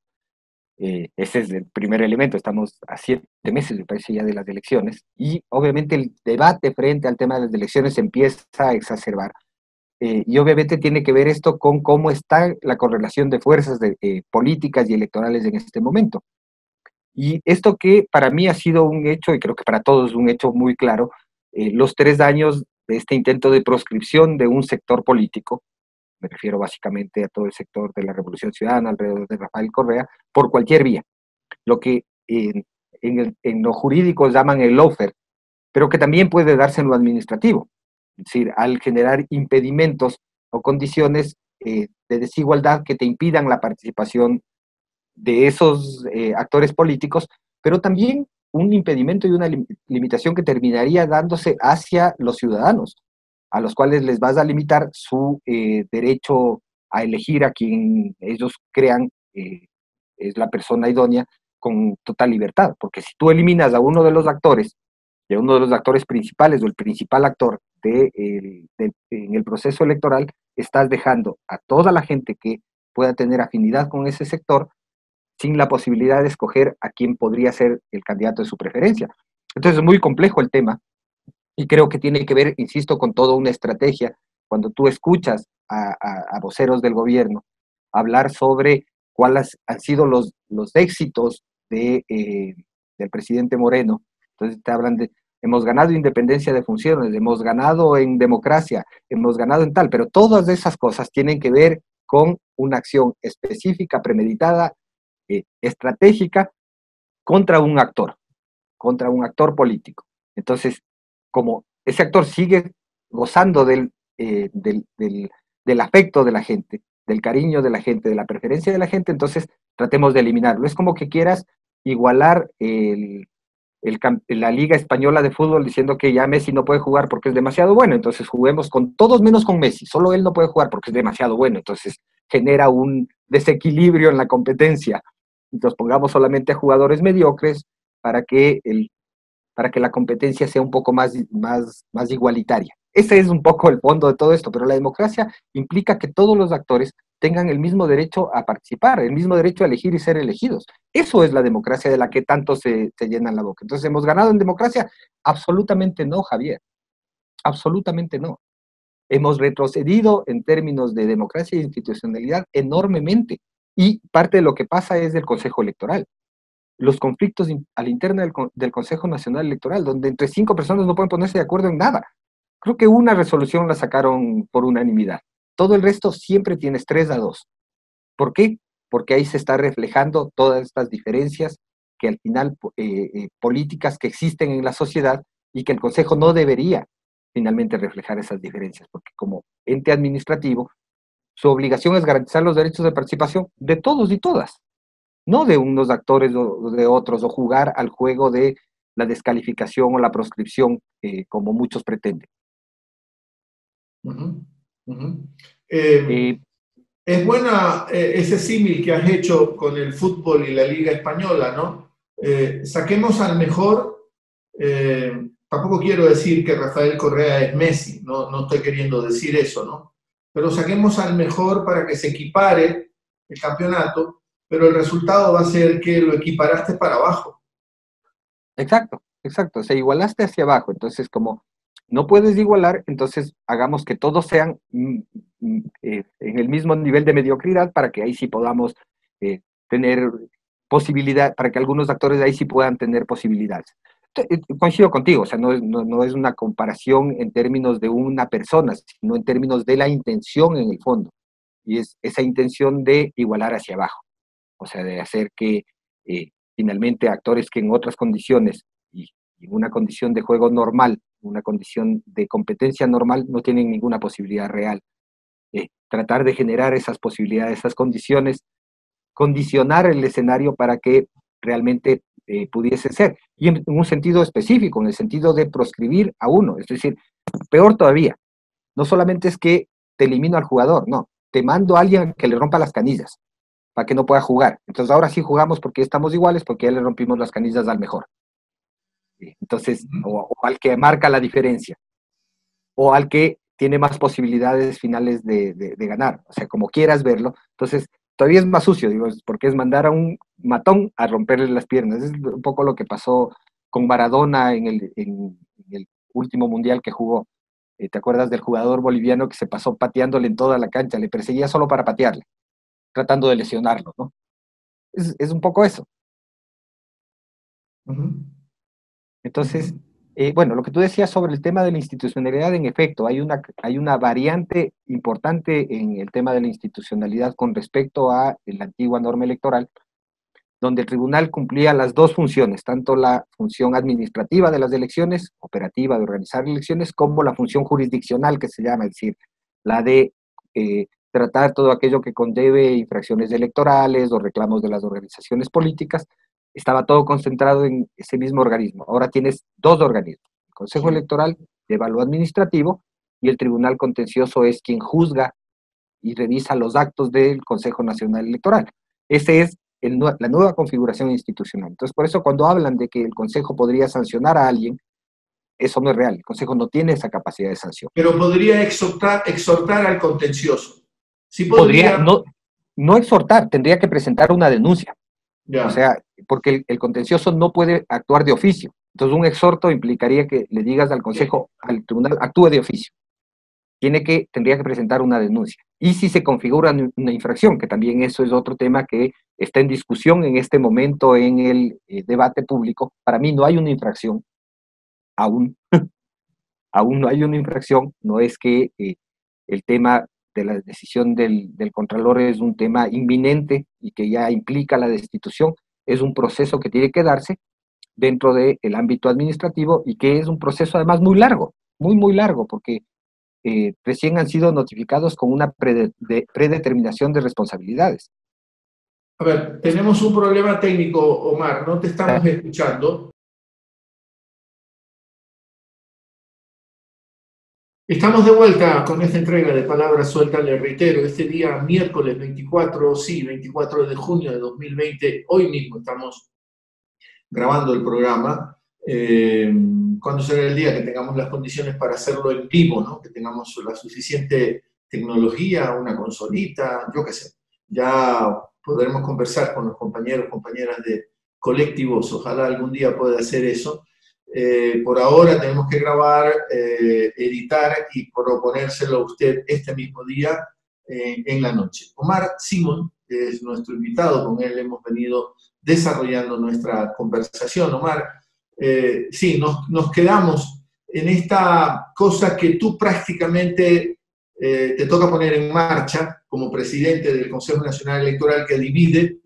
Eh, ese es el primer elemento. Estamos a siete meses, me parece, ya de las elecciones. Y obviamente el debate frente al tema de las elecciones empieza a exacerbar. Eh, y obviamente tiene que ver esto con cómo está la correlación de fuerzas de, eh, políticas y electorales en este momento. Y esto que para mí ha sido un hecho, y creo que para todos un hecho muy claro, eh, los tres años de este intento de proscripción de un sector político, me refiero básicamente a todo el sector de la Revolución Ciudadana alrededor de Rafael Correa, por cualquier vía. Lo que en, en, el, en lo jurídico llaman el lawfare, pero que también puede darse en lo administrativo. Es decir, al generar impedimentos o condiciones eh, de desigualdad que te impidan la participación de esos eh, actores políticos, pero también un impedimento y una limitación que terminaría dándose hacia los ciudadanos, a los cuales les vas a limitar su eh, derecho a elegir a quien ellos crean eh, es la persona idónea con total libertad. Porque si tú eliminas a uno de los actores, y a uno de los actores principales o el principal actor de, eh, de, en el proceso electoral, estás dejando a toda la gente que pueda tener afinidad con ese sector sin la posibilidad de escoger a quién podría ser el candidato de su preferencia. Entonces es muy complejo el tema y creo que tiene que ver, insisto, con toda una estrategia. Cuando tú escuchas a, a, a voceros del gobierno hablar sobre cuáles han sido los, los éxitos de, eh, del presidente Moreno, entonces te hablan de, hemos ganado independencia de funciones, hemos ganado en democracia, hemos ganado en tal, pero todas esas cosas tienen que ver con una acción específica, premeditada, eh, estratégica, contra un actor, contra un actor político. Entonces, como ese actor sigue gozando del, eh, del, del, del afecto de la gente, del cariño de la gente, de la preferencia de la gente, entonces tratemos de eliminarlo. Es como que quieras igualar el... El, la Liga Española de Fútbol diciendo que ya Messi no puede jugar porque es demasiado bueno, entonces juguemos con todos menos con Messi, solo él no puede jugar porque es demasiado bueno, entonces genera un desequilibrio en la competencia. Entonces pongamos solamente a jugadores mediocres para que, el, para que la competencia sea un poco más, más, más igualitaria. Ese es un poco el fondo de todo esto, pero la democracia implica que todos los actores tengan el mismo derecho a participar, el mismo derecho a elegir y ser elegidos. Eso es la democracia de la que tanto se, se llenan la boca. Entonces, ¿hemos ganado en democracia? Absolutamente no, Javier. Absolutamente no. Hemos retrocedido en términos de democracia e institucionalidad enormemente. Y parte de lo que pasa es del Consejo Electoral. Los conflictos a la interna del, del Consejo Nacional Electoral, donde entre cinco personas no pueden ponerse de acuerdo en nada. Creo que una resolución la sacaron por unanimidad. Todo el resto siempre tienes tres a dos. ¿Por qué? Porque ahí se está reflejando todas estas diferencias que al final, eh, eh, políticas que existen en la sociedad y que el Consejo no debería finalmente reflejar esas diferencias, porque como ente administrativo, su obligación es garantizar los derechos de participación de todos y todas, no de unos actores o de otros, o jugar al juego de la descalificación o la proscripción, eh, como muchos pretenden. Uh-huh. Uh-huh. Eh, sí. Es buena eh, ese símil que has hecho con el fútbol y la Liga Española, ¿no? Eh, saquemos al mejor, eh, tampoco quiero decir que Rafael Correa es Messi, no, no estoy queriendo decir eso, ¿no? Pero saquemos al mejor para que se equipare el campeonato, pero el resultado va a ser que lo equiparaste para abajo. Exacto, exacto, se igualaste hacia abajo, entonces como... No puedes igualar, entonces hagamos que todos sean mm, mm, eh, en el mismo nivel de mediocridad para que ahí sí podamos eh, tener posibilidad, para que algunos actores de ahí sí puedan tener posibilidades. Coincido contigo, o sea, no es, no, no es una comparación en términos de una persona, sino en términos de la intención en el fondo, y es esa intención de igualar hacia abajo, o sea, de hacer que eh, finalmente actores que en otras condiciones y en una condición de juego normal, una condición de competencia normal, no tienen ninguna posibilidad real. Eh, tratar de generar esas posibilidades, esas condiciones, condicionar el escenario para que realmente eh, pudiese ser. Y en, en un sentido específico, en el sentido de proscribir a uno. Es decir, peor todavía, no solamente es que te elimino al jugador, no, te mando a alguien que le rompa las canillas para que no pueda jugar. Entonces ahora sí jugamos porque estamos iguales, porque ya le rompimos las canillas al mejor. Entonces, o, o al que marca la diferencia, o al que tiene más posibilidades finales de, de, de ganar, o sea, como quieras verlo. Entonces, todavía es más sucio, digo, porque es mandar a un matón a romperle las piernas. Es un poco lo que pasó con Maradona en el, en, en el último mundial que jugó. ¿Te acuerdas del jugador boliviano que se pasó pateándole en toda la cancha? Le perseguía solo para patearle, tratando de lesionarlo, ¿no? Es, es un poco eso. Uh-huh. Entonces, eh, bueno, lo que tú decías sobre el tema de la institucionalidad, en efecto, hay una, hay una variante importante en el tema de la institucionalidad con respecto a la antigua norma electoral, donde el tribunal cumplía las dos funciones, tanto la función administrativa de las elecciones, operativa de organizar elecciones, como la función jurisdiccional que se llama, es decir, la de eh, tratar todo aquello que conlleve infracciones electorales o reclamos de las organizaciones políticas. Estaba todo concentrado en ese mismo organismo. Ahora tienes dos organismos, el Consejo Electoral lleva lo administrativo y el Tribunal Contencioso es quien juzga y revisa los actos del Consejo Nacional Electoral. Esa es el, la nueva configuración institucional. Entonces, por eso cuando hablan de que el Consejo podría sancionar a alguien, eso no es real, el Consejo no tiene esa capacidad de sanción. Pero podría exhortar, exhortar al Contencioso. Sí podría, podría no, no exhortar, tendría que presentar una denuncia. Yeah. O sea, porque el, el contencioso no puede actuar de oficio. Entonces un exhorto implicaría que le digas al consejo, al tribunal, actúe de oficio. Tiene que, tendría que presentar una denuncia. Y si se configura una infracción, que también eso es otro tema que está en discusión en este momento en el eh, debate público. Para mí no hay una infracción, aún, aún no hay una infracción, no es que eh, el tema de la decisión del, del Contralor es un tema inminente y que ya implica la destitución, es un proceso que tiene que darse dentro del ámbito administrativo y que es un proceso además muy largo, muy, muy largo, porque eh, recién han sido notificados con una prede, de, predeterminación de responsabilidades. A ver, tenemos un problema técnico, Omar, no te estamos escuchando. Estamos de vuelta con esta entrega de Palabras Sueltas, le reitero, este día miércoles veinticuatro, sí, veinticuatro de junio de dos mil veinte, hoy mismo estamos grabando el programa, eh, cuando será el día que tengamos las condiciones para hacerlo en vivo, ¿no? Que tengamos la suficiente tecnología, una consolita, yo qué sé, ya podremos conversar con los compañeros, compañeras de KolectiVOZ, ojalá algún día pueda hacer eso. Eh, por ahora tenemos que grabar, eh, editar y proponérselo a usted este mismo día eh, en la noche. Omar Simón es nuestro invitado, con él hemos venido desarrollando nuestra conversación. Omar, eh, sí, nos, nos quedamos en esta cosa que tú prácticamente eh, te toca poner en marcha como presidente del Consejo Nacional Electoral, que divide,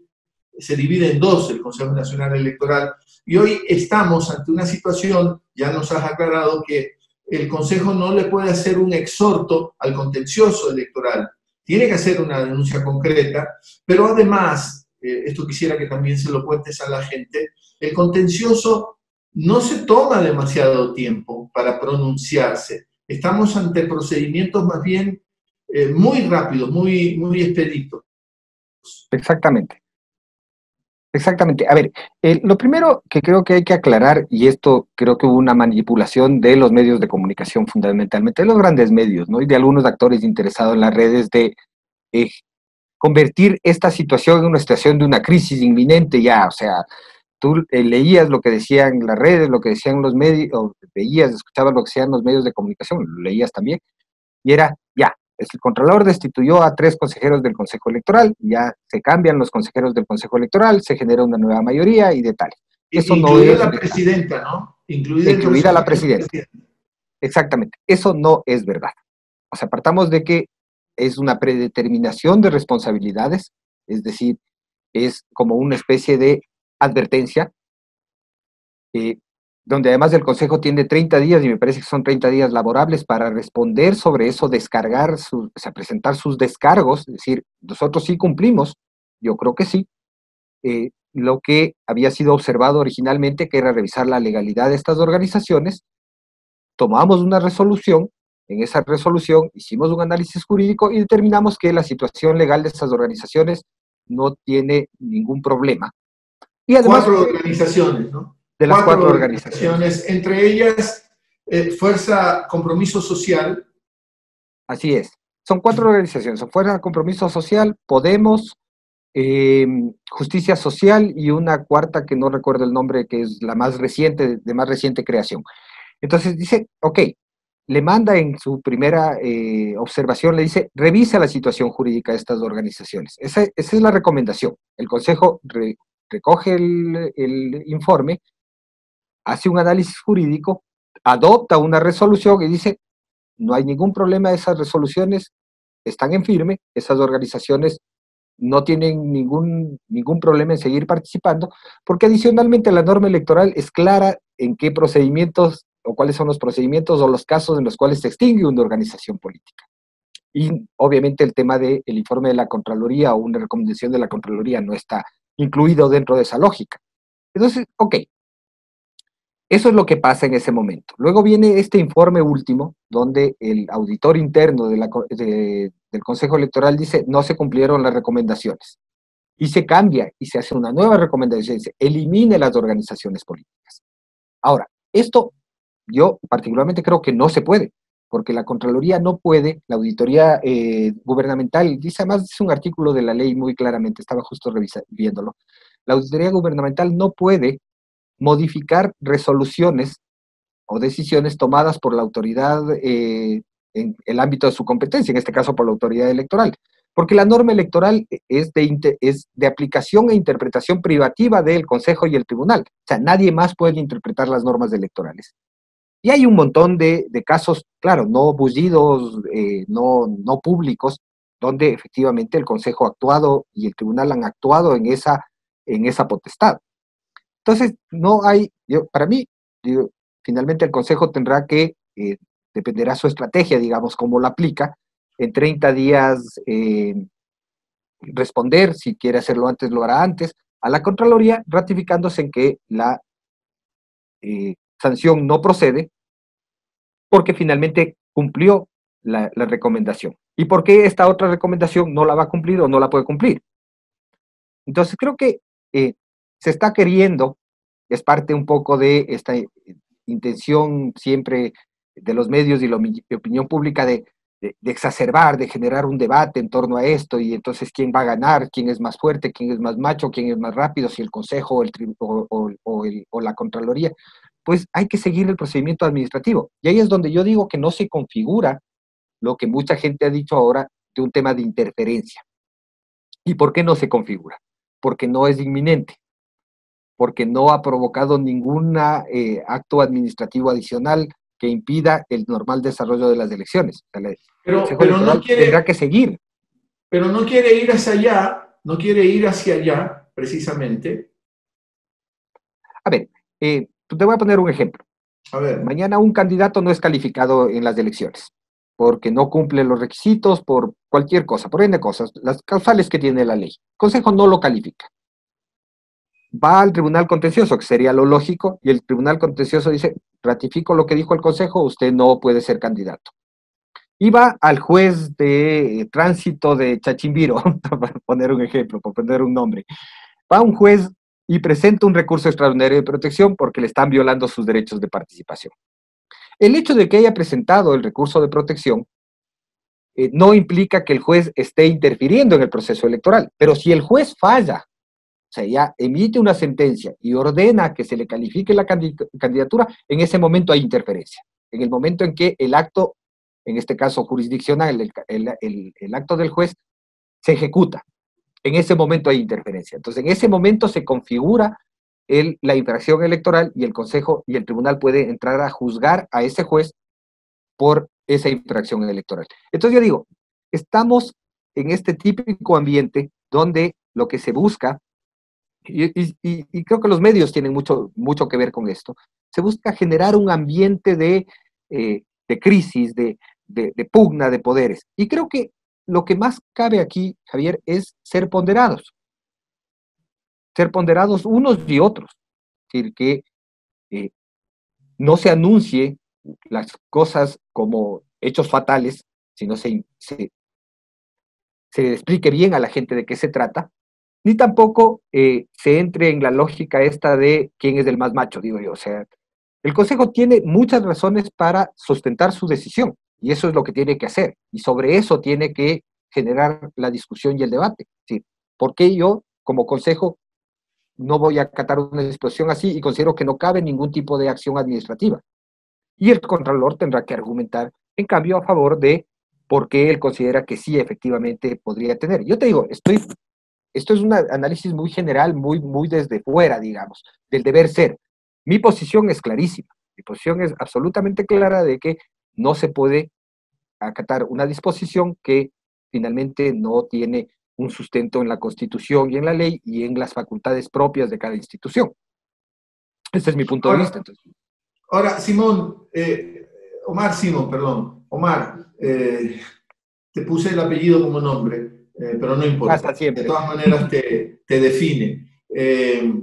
se divide en dos el Consejo Nacional Electoral. Y hoy estamos ante una situación, ya nos has aclarado, que el Consejo no le puede hacer un exhorto al contencioso electoral. Tiene que hacer una denuncia concreta, pero además, eh, esto quisiera que también se lo cuentes a la gente, el contencioso no se toma demasiado tiempo para pronunciarse. Estamos ante procedimientos más bien eh, muy rápidos, muy, muy expeditos. Exactamente. Exactamente. A ver, eh, lo primero que creo que hay que aclarar, y esto creo que hubo una manipulación de los medios de comunicación fundamentalmente, de los grandes medios, ¿no? Y de algunos actores interesados en las redes de eh, convertir esta situación en una situación de una crisis inminente ya. O sea, tú eh, leías lo que decían las redes, lo que decían los medios, o veías, escuchabas lo que decían los medios de comunicación, lo leías también, y era ya. El Contralor destituyó a tres consejeros del Consejo Electoral, ya se cambian los consejeros del Consejo Electoral, se genera una nueva mayoría y de tal. Eso no es verdad. Incluida la presidenta, ¿no? Incluida la presidenta. Exactamente. Eso no es verdad. O sea, partamos de que es una predeterminación de responsabilidades, es decir, es como una especie de advertencia, eh, donde además el Consejo tiene treinta días, y me parece que son treinta días laborables, para responder sobre eso, descargar, su, o sea, presentar sus descargos, es decir, nosotros sí cumplimos, yo creo que sí, eh, lo que había sido observado originalmente, que era revisar la legalidad de estas organizaciones, tomamos una resolución, en esa resolución hicimos un análisis jurídico y determinamos que la situación legal de estas organizaciones no tiene ningún problema. Y además, cuatro organizaciones, ¿no? De las cuatro, cuatro organizaciones. organizaciones, entre ellas eh, Fuerza Compromiso Social. Así es, son cuatro organizaciones, son Fuerza Compromiso Social, Podemos, eh, Justicia Social y una cuarta que no recuerdo el nombre, que es la más reciente, de más reciente creación. Entonces dice, ok, le manda en su primera eh, observación, le dice, revisa la situación jurídica de estas organizaciones. Esa, esa es la recomendación. El Consejo re, recoge el, el informe, hace un análisis jurídico, adopta una resolución que dice, no hay ningún problema, esas resoluciones están en firme, esas organizaciones no tienen ningún, ningún problema en seguir participando, porque adicionalmente la norma electoral es clara en qué procedimientos, o cuáles son los procedimientos o los casos en los cuales se extingue una organización política. Y obviamente el tema del informe de la Contraloría o una recomendación de la Contraloría no está incluido dentro de esa lógica. Entonces, ok. Eso es lo que pasa en ese momento. Luego viene este informe último, donde el auditor interno de la, de, del Consejo Electoral dice, no se cumplieron las recomendaciones. Y se cambia, y se hace una nueva recomendación, dice, elimine las organizaciones políticas. Ahora, esto yo particularmente creo que no se puede. porque la Contraloría no puede, la auditoría eh, gubernamental, dice, además es un artículo de la ley muy claramente, estaba justo revisando, viéndolo, la auditoría gubernamental no puede modificar resoluciones o decisiones tomadas por la autoridad eh, en el ámbito de su competencia, en este caso por la autoridad electoral, porque la norma electoral es de, es de aplicación e interpretación privativa del Consejo y el Tribunal, o sea, nadie más puede interpretar las normas electorales. Y hay un montón de, de casos, claro, no bullidos, eh, no, no públicos, donde efectivamente el Consejo ha actuado y el Tribunal han actuado en esa, en esa potestad. Entonces, no hay, yo, para mí, yo, finalmente el Consejo tendrá que, eh, dependerá su estrategia, digamos, cómo la aplica, en treinta días eh, responder, si quiere hacerlo antes, lo hará antes, a la Contraloría, ratificándose en que la eh, sanción no procede, porque finalmente cumplió la, la recomendación. ¿Y por qué esta otra recomendación no la va a cumplir o no la puede cumplir? Entonces creo que eh, se está queriendo, es parte un poco de esta eh, intención siempre de los medios y la opinión pública de, de, de exacerbar, de generar un debate en torno a esto, y entonces quién va a ganar, quién es más fuerte, quién es más macho, quién es más rápido, si el Consejo o, el, o, o, o, el, o la Contraloría. Pues hay que seguir el procedimiento administrativo. Y ahí es donde yo digo que no se configura lo que mucha gente ha dicho ahora de un tema de interferencia. ¿Y por qué no se configura? Porque no es inminente, porque no ha provocado ningún eh, acto administrativo adicional que impida el normal desarrollo de las elecciones. O sea, pero, pero no quiere, tendrá que seguir. Pero no quiere ir hacia allá, no quiere ir hacia allá, precisamente. A ver, eh, te voy a poner un ejemplo. A ver. Mañana un candidato no es calificado en las elecciones, porque no cumple los requisitos, por cualquier cosa, por ende cosas, las causales que tiene la ley. El Consejo no lo califica. Va al Tribunal Contencioso, que sería lo lógico, y el Tribunal Contencioso dice, ratifico lo que dijo el Consejo, usted no puede ser candidato. Y va al juez de eh, tránsito de Chachimbiro, para poner un ejemplo, para poner un nombre. Va un juez y presenta un recurso extraordinario de protección porque le están violando sus derechos de participación. El hecho de que haya presentado el recurso de protección eh, no implica que el juez esté interfiriendo en el proceso electoral, pero si el juez falla, o sea, ya emite una sentencia y ordena que se le califique la candidatura, en ese momento hay interferencia. En el momento en que el acto, en este caso jurisdiccional, el, el, el, el acto del juez, se ejecuta. En ese momento hay interferencia. Entonces, en ese momento se configura el, la infracción electoral y el Consejo y el Tribunal puede entrar a juzgar a ese juez por esa infracción electoral. Entonces, yo digo, estamos en este típico ambiente donde lo que se busca, y, y, y creo que los medios tienen mucho, mucho que ver con esto, se busca generar un ambiente de, eh, de crisis, de, de, de pugna de poderes. Y creo que lo que más cabe aquí, Javier, es ser ponderados. Ser ponderados unos y otros. Es decir, que eh, no se anuncie las cosas como hechos fatales, sino se, se, se explique bien a la gente de qué se trata, ni tampoco eh, se entre en la lógica esta de quién es el más macho, digo yo. O sea, el Consejo tiene muchas razones para sustentar su decisión. Y eso es lo que tiene que hacer. Y sobre eso tiene que generar la discusión y el debate. ¿Sí? ¿Por qué yo, como Consejo, no voy a acatar una disposición así y considero que no cabe ningún tipo de acción administrativa? Y el Contralor tendrá que argumentar, en cambio, a favor de por qué él considera que sí, efectivamente, podría tener. Yo te digo, estoy, esto es un análisis muy general, muy, muy desde fuera, digamos, del deber ser. Mi posición es clarísima. Mi posición es absolutamente clara de que no se puede acatar una disposición que finalmente no tiene un sustento en la Constitución y en la ley y en las facultades propias de cada institución. Este es mi punto ahora, de vista. Entonces. Ahora, Simón, eh, Omar Simón, perdón, Omar, eh, te puse el apellido como nombre, eh, pero no importa. Hasta siempre. De todas maneras te, te define. Eh,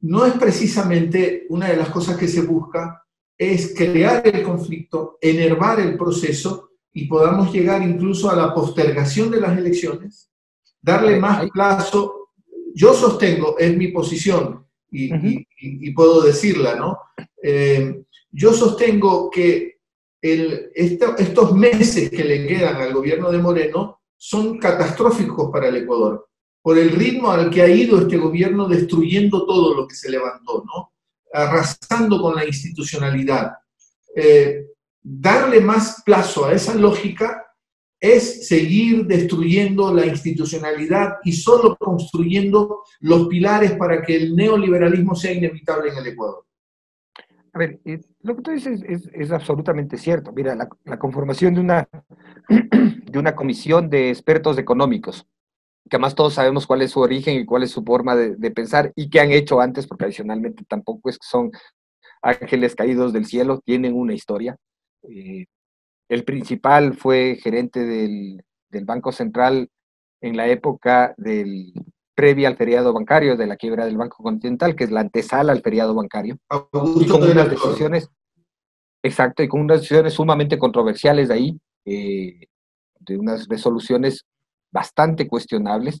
no es precisamente una de las cosas que se busca es crear el conflicto, enervar el proceso y podamos llegar incluso a la postergación de las elecciones, darle más plazo. Yo sostengo, es mi posición, y, uh-huh. y, y, y puedo decirla, ¿no? Eh, yo sostengo que el, esto, estos meses que le quedan al gobierno de Moreno son catastróficos para el Ecuador, por el ritmo al que ha ido este gobierno destruyendo todo lo que se levantó, ¿no? Arrasando con la institucionalidad. Eh, darle más plazo a esa lógica es seguir destruyendo la institucionalidad y solo construyendo los pilares para que el neoliberalismo sea inevitable en el Ecuador. A ver, eh, lo que tú dices es, es, es absolutamente cierto. Mira, la, la conformación de una, de una comisión de expertos económicos, que además todos sabemos cuál es su origen y cuál es su forma de, de pensar, y qué han hecho antes, porque adicionalmente tampoco es que son ángeles caídos del cielo, tienen una historia. Eh, el principal fue gerente del, del Banco Central en la época del previa al feriado bancario, de la quiebra del Banco Continental, que es la antesala al feriado bancario, y con unas decisiones, exacto, y con unas decisiones sumamente controversiales de ahí, eh, de unas resoluciones bastante cuestionables,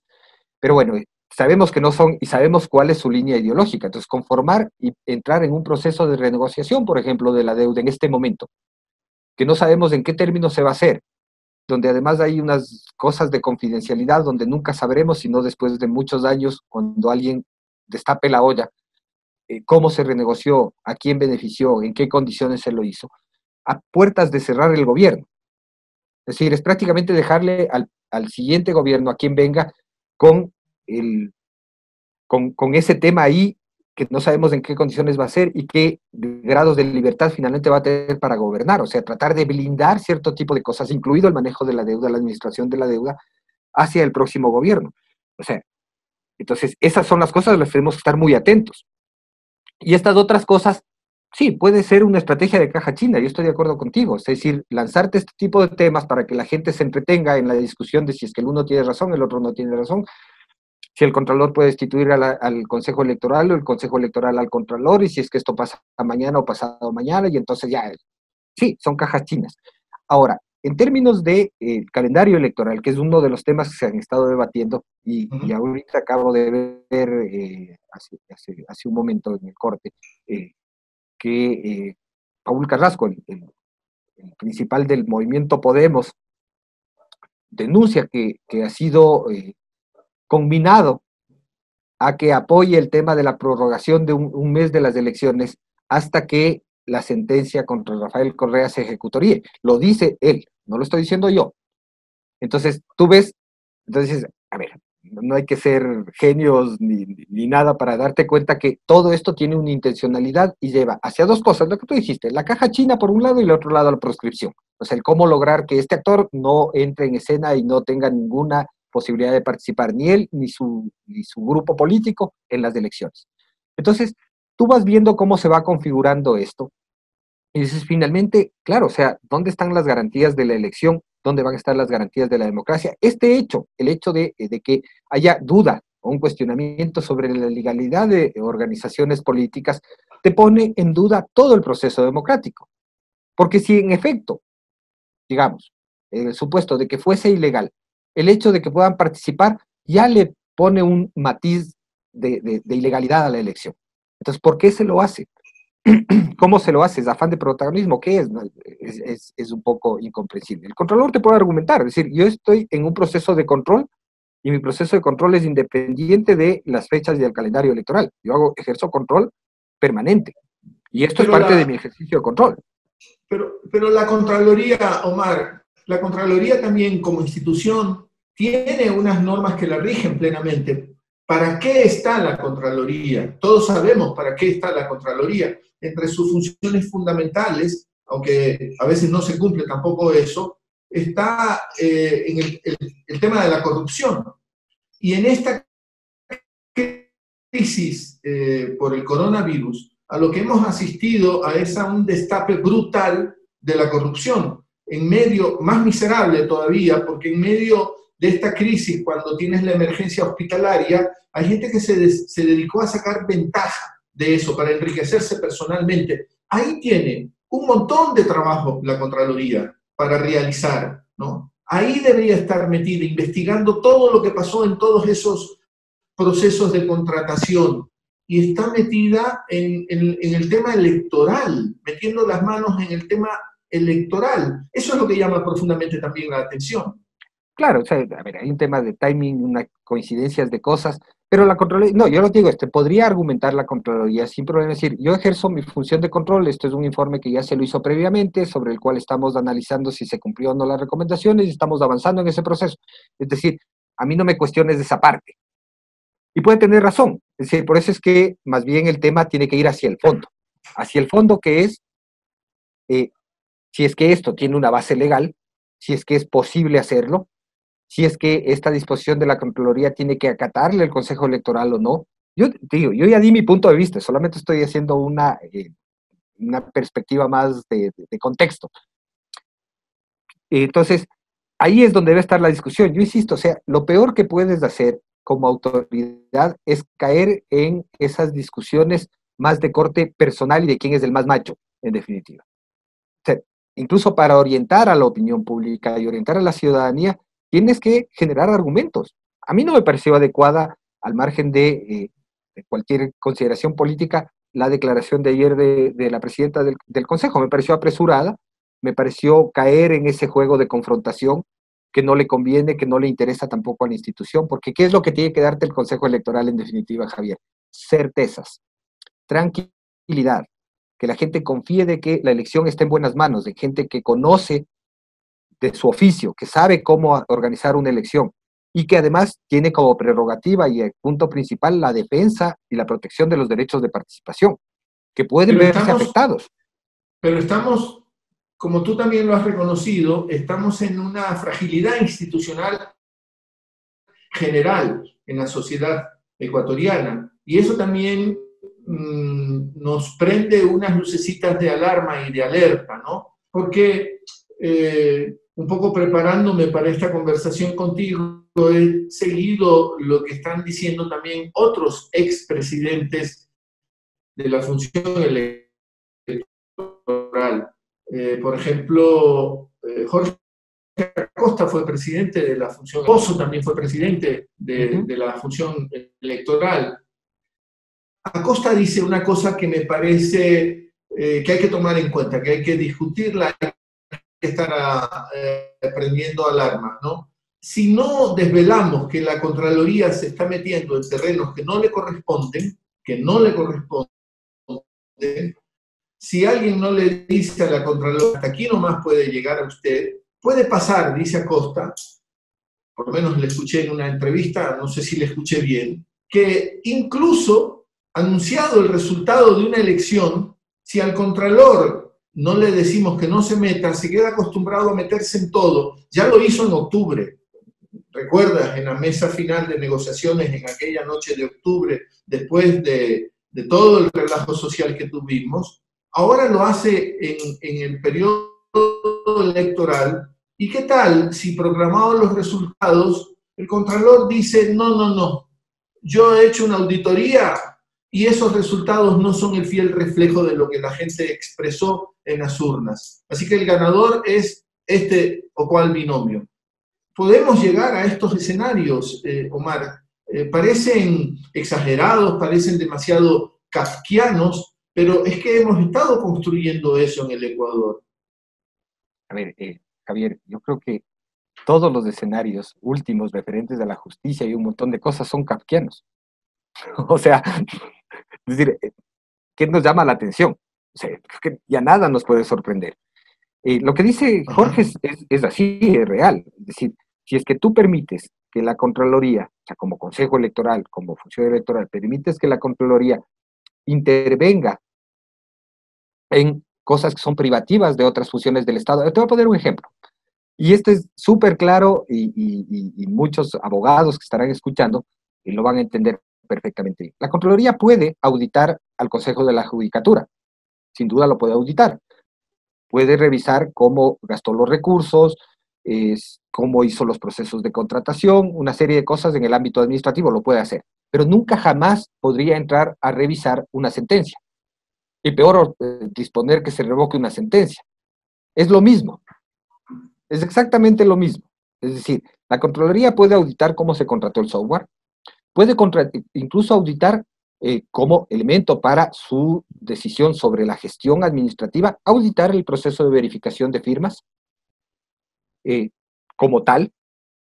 pero bueno, sabemos que no son, y sabemos cuál es su línea ideológica. Entonces, conformar y entrar en un proceso de renegociación, por ejemplo, de la deuda en este momento, que no sabemos en qué términos se va a hacer, donde además hay unas cosas de confidencialidad donde nunca sabremos, sino después de muchos años, cuando alguien destape la olla, eh, cómo se renegoció, a quién benefició, en qué condiciones se lo hizo, a puertas de cerrar el gobierno. Es decir, es prácticamente dejarle al, al siguiente gobierno, a quien venga, con, el, con, con ese tema ahí, que no sabemos en qué condiciones va a ser y qué grados de libertad finalmente va a tener para gobernar. O sea, tratar de blindar cierto tipo de cosas, incluido el manejo de la deuda, la administración de la deuda, hacia el próximo gobierno. O sea, entonces, esas son las cosas a las que tenemos que estar muy atentos. Y estas otras cosas, sí, puede ser una estrategia de caja china, yo estoy de acuerdo contigo. Es decir, lanzarte este tipo de temas para que la gente se entretenga en la discusión de si es que el uno tiene razón, el otro no tiene razón, si el Contralor puede destituir a la, al Consejo Electoral o el Consejo Electoral al Contralor, y si es que esto pasa mañana o pasado mañana, y entonces ya, sí, son cajas chinas. Ahora, en términos de eh, calendario electoral, que es uno de los temas que se han estado debatiendo, y, uh-huh. y ahorita acabo de ver eh, hace, hace, hace un momento en el corte, eh, que eh, Paul Carrasco, el, el, el principal del movimiento Podemos, denuncia que, que ha sido... Eh, combinado a que apoye el tema de la prorrogación de un, un mes de las elecciones hasta que la sentencia contra Rafael Correa se ejecutaría. Lo dice él, no lo estoy diciendo yo. Entonces, tú ves, entonces, a ver, no hay que ser genios ni, ni nada para darte cuenta que todo esto tiene una intencionalidad y lleva hacia dos cosas, lo que tú dijiste, la caja china por un lado y el otro lado la proscripción. O sea, el cómo lograr que este actor no entre en escena y no tenga ninguna posibilidad de participar ni él ni su, ni su grupo político en las elecciones. Entonces, tú vas viendo cómo se va configurando esto y dices, finalmente, claro, o sea, ¿dónde están las garantías de la elección? ¿Dónde van a estar las garantías de la democracia? Este hecho, el hecho de, de que haya duda o un cuestionamiento sobre la legalidad de organizaciones políticas, te pone en duda todo el proceso democrático. Porque si en efecto, digamos, el supuesto de que fuese ilegal, el hecho de que puedan participar ya le pone un matiz de, de, de ilegalidad a la elección. Entonces, ¿por qué se lo hace? ¿Cómo se lo hace? ¿Es afán de protagonismo? ¿Qué es? Es, es, es un poco incomprensible. El Contralor te puede argumentar, es decir, yo estoy en un proceso de control y mi proceso de control es independiente de las fechas y del calendario electoral. Yo hago, ejerzo control permanente. Y esto pero es parte la, de mi ejercicio de control. Pero, pero la Contraloría, Omar, la Contraloría también como institución tiene unas normas que la rigen plenamente. ¿Para qué está la Contraloría? Todos sabemos para qué está la Contraloría. Entre sus funciones fundamentales, aunque a veces no se cumple tampoco eso, está eh, en el, el, el tema de la corrupción. Y en esta crisis eh, por el coronavirus, a lo que hemos asistido a es un destape brutal de la corrupción. En medio, más miserable todavía, porque en medio de esta crisis, cuando tienes la emergencia hospitalaria, hay gente que se, des, se dedicó a sacar ventaja de eso para enriquecerse personalmente. Ahí tiene un montón de trabajo la Contraloría para realizar, ¿no? Ahí debería estar metida, investigando todo lo que pasó en todos esos procesos de contratación. Y está metida en, en, en el tema electoral, metiendo las manos en el tema electoral. Eso es lo que llama profundamente también la atención. Claro, o sea, a ver, hay un tema de timing, unas coincidencias de cosas, pero la Contraloría, no, yo lo digo, este, podría argumentar la Contraloría sin problema, es decir, yo ejerzo mi función de control, esto es un informe que ya se lo hizo previamente, sobre el cual estamos analizando si se cumplió o no las recomendaciones, y estamos avanzando en ese proceso. Es decir, a mí no me cuestiones de esa parte. Y puede tener razón, es decir, por eso es que más bien el tema tiene que ir hacia el fondo, hacia el fondo que es, eh, si es que esto tiene una base legal, si es que es posible hacerlo, si es que esta disposición de la Contraloría tiene que acatarle el Consejo Electoral o no. Yo te digo, yo ya di mi punto de vista, solamente estoy haciendo una, eh, una perspectiva más de, de, de contexto. Entonces, ahí es donde debe estar la discusión. Yo insisto, o sea, lo peor que puedes hacer como autoridad es caer en esas discusiones más de corte personal y de quién es el más macho, en definitiva. O sea, incluso para orientar a la opinión pública y orientar a la ciudadanía, tienes que generar argumentos. A mí no me pareció adecuada, al margen de, eh, de cualquier consideración política, la declaración de ayer de, de la presidenta del, del Consejo. Me pareció apresurada, me pareció caer en ese juego de confrontación que no le conviene, que no le interesa tampoco a la institución, porque ¿qué es lo que tiene que darte el Consejo Electoral en definitiva, Javier? Certezas, tranquilidad, que la gente confíe de que la elección está en buenas manos, de gente que conoce de su oficio, que sabe cómo organizar una elección, y que además tiene como prerrogativa y el punto principal la defensa y la protección de los derechos de participación, que pueden pero verse estamos, afectados. Pero estamos, como tú también lo has reconocido, estamos en una fragilidad institucional general en la sociedad ecuatoriana, y eso también mmm, nos prende unas lucecitas de alarma y de alerta, ¿no? Porque Eh, un poco preparándome para esta conversación contigo, he seguido lo que están diciendo también otros expresidentes de la función electoral. Eh, por ejemplo, eh, Jorge Acosta fue presidente de la función electoral. Pozo también fue presidente de, de la función electoral. Acosta dice una cosa que me parece eh, que hay que tomar en cuenta, que hay que discutirla, que estar eh, prendiendo alarmas, ¿no? Si no desvelamos que la Contraloría se está metiendo en terrenos que no le corresponden, que no le corresponden, si alguien no le dice a la Contraloría, hasta aquí nomás puede llegar a usted, puede pasar, dice Acosta, por lo menos le escuché en una entrevista, no sé si le escuché bien, que incluso anunciado el resultado de una elección, si al Contralor no le decimos que no se meta, se queda acostumbrado a meterse en todo. Ya lo hizo en octubre. ¿Recuerdas? En la mesa final de negociaciones en aquella noche de octubre, después de, de todo el relajo social que tuvimos. Ahora lo hace en, en el periodo electoral. ¿Y qué tal si programados los resultados, el Contralor dice, no, no, no, yo he hecho una auditoría y esos resultados no son el fiel reflejo de lo que la gente expresó en las urnas? Así que el ganador es este o cual binomio. Podemos llegar a estos escenarios, eh, Omar. Eh, parecen exagerados, parecen demasiado kafkianos, pero es que hemos estado construyendo eso en el Ecuador. A ver, eh, Javier, yo creo que todos los escenarios últimos referentes a la justicia y un montón de cosas son kafkianos. O sea, es decir, ¿qué nos llama la atención? O sea, que ya nada nos puede sorprender. Eh, lo que dice Jorge es, es, es así, es real. Es decir, si es que tú permites que la Contraloría, o sea, como Consejo Electoral, como función electoral, permites que la Contraloría intervenga en cosas que son privativas de otras funciones del Estado. Te voy a poner un ejemplo. Y este es súper claro y, y, y muchos abogados que estarán escuchando y lo van a entender perfectamente. La Contraloría puede auditar al Consejo de la Judicatura, sin duda lo puede auditar, puede revisar cómo gastó los recursos, es, cómo hizo los procesos de contratación, una serie de cosas en el ámbito administrativo lo puede hacer, pero nunca jamás podría entrar a revisar una sentencia, y peor eh, disponer que se revoque una sentencia. Es lo mismo, es exactamente lo mismo, es decir, la Contraloría puede auditar cómo se contrató el software, puede incluso auditar eh, como elemento para su decisión sobre la gestión administrativa, auditar el proceso de verificación de firmas eh, como tal,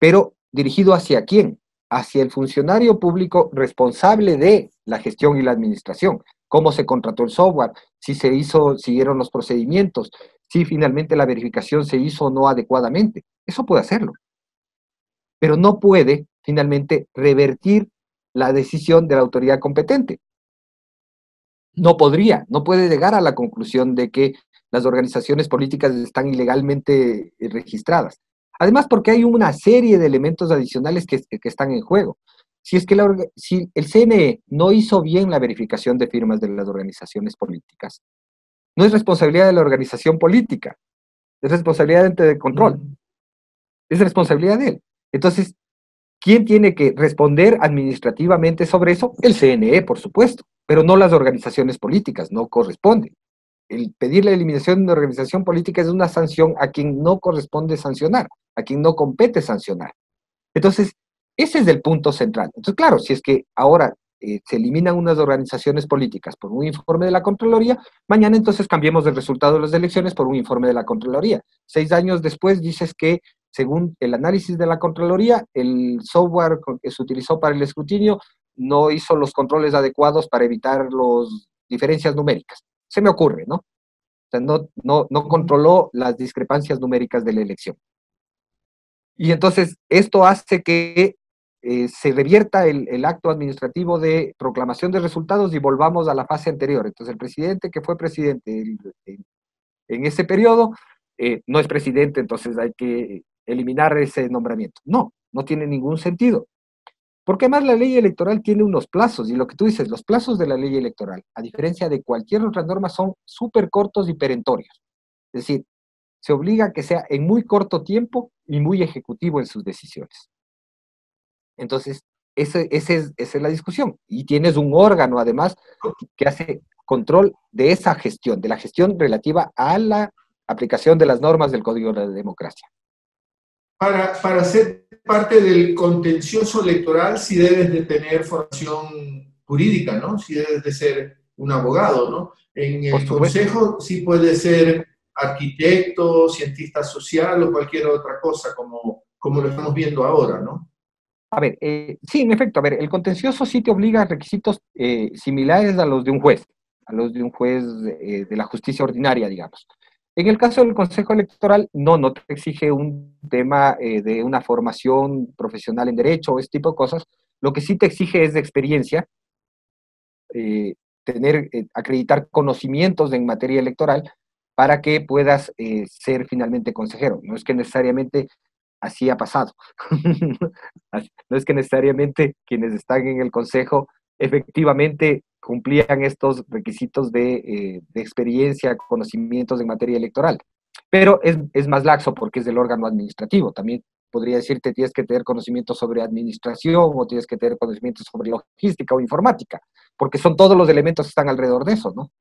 pero dirigido hacia quién, hacia el funcionario público responsable de la gestión y la administración, cómo se contrató el software, si se hizo, siguieron los procedimientos, si finalmente la verificación se hizo o no adecuadamente. Eso puede hacerlo. Pero no puede finalmente revertir la decisión de la autoridad competente. No podría, no puede llegar a la conclusión de que las organizaciones políticas están ilegalmente registradas. Además, porque hay una serie de elementos adicionales que, que están en juego. Si es que la, si el C N E no hizo bien la verificación de firmas de las organizaciones políticas, no es responsabilidad de la organización política, es responsabilidad del ente de control, es responsabilidad de él. Entonces, ¿quién tiene que responder administrativamente sobre eso? El C N E, por supuesto, pero no las organizaciones políticas, no corresponde. El pedir la eliminación de una organización política es una sanción a quien no corresponde sancionar, a quien no compete sancionar. Entonces, ese es el punto central. Entonces, claro, si es que ahora eh, se eliminan unas organizaciones políticas por un informe de la Contraloría, mañana entonces cambiemos el resultado de las elecciones por un informe de la Contraloría. Seis años después dices que, según el análisis de la Contraloría, el software que se utilizó para el escrutinio no hizo los controles adecuados para evitar las diferencias numéricas. Se me ocurre, ¿no? O sea, no, no, no controló las discrepancias numéricas de la elección. Y entonces esto hace que eh, se revierta el, el acto administrativo de proclamación de resultados y volvamos a la fase anterior. Entonces el presidente que fue presidente el, el, en ese periodo eh, no es presidente, entonces hay que eliminar ese nombramiento. No, no tiene ningún sentido. Porque además la ley electoral tiene unos plazos, y lo que tú dices, los plazos de la ley electoral, a diferencia de cualquier otra norma, son súper cortos y perentorios. Es decir, se obliga a que sea en muy corto tiempo y muy ejecutivo en sus decisiones. Entonces, ese, ese es, esa es la discusión. Y tienes un órgano, además, que hace control de esa gestión, de la gestión relativa a la aplicación de las normas del Código de la Democracia. Para, para ser parte del contencioso electoral sí debes de tener formación jurídica, ¿no? Sí debes de ser un abogado, ¿no? En el consejo sí puedes ser arquitecto, cientista social o cualquier otra cosa, como, como lo estamos viendo ahora, ¿no? A ver, eh, sí, en efecto, a ver, el contencioso sí te obliga a requisitos eh, similares a los de un juez, a los de un juez eh, de la justicia ordinaria, digamos. En el caso del Consejo Electoral, no, no te exige un tema eh, de una formación profesional en derecho o este tipo de cosas. Lo que sí te exige es de experiencia, eh, tener, eh, acreditar conocimientos en materia electoral para que puedas eh, ser finalmente consejero. No es que necesariamente así ha pasado. No es que necesariamente quienes están en el Consejo efectivamente cumplían estos requisitos de, eh, de experiencia, conocimientos en materia electoral. Pero es, es más laxo porque es del órgano administrativo. También podría decirte tienes que tener conocimiento sobre administración o tienes que tener conocimiento sobre logística o informática, porque son todos los elementos que están alrededor de eso, ¿no?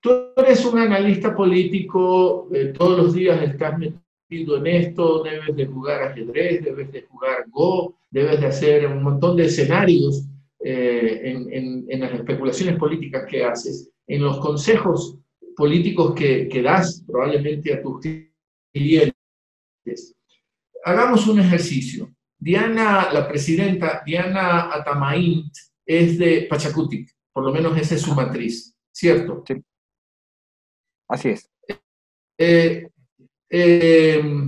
Tú eres un analista político, eh, todos los días estás metido en esto, debes de jugar ajedrez, debes de jugar Go, debes de hacer un montón de escenarios. Eh, en, en, en las especulaciones políticas que haces, en los consejos políticos que, que das probablemente a tus clientes. Hagamos un ejercicio. Diana, la presidenta, Diana Atamaint, es de Pachakutik, por lo menos esa es su matriz, ¿cierto? Sí. Así es. Eh, eh,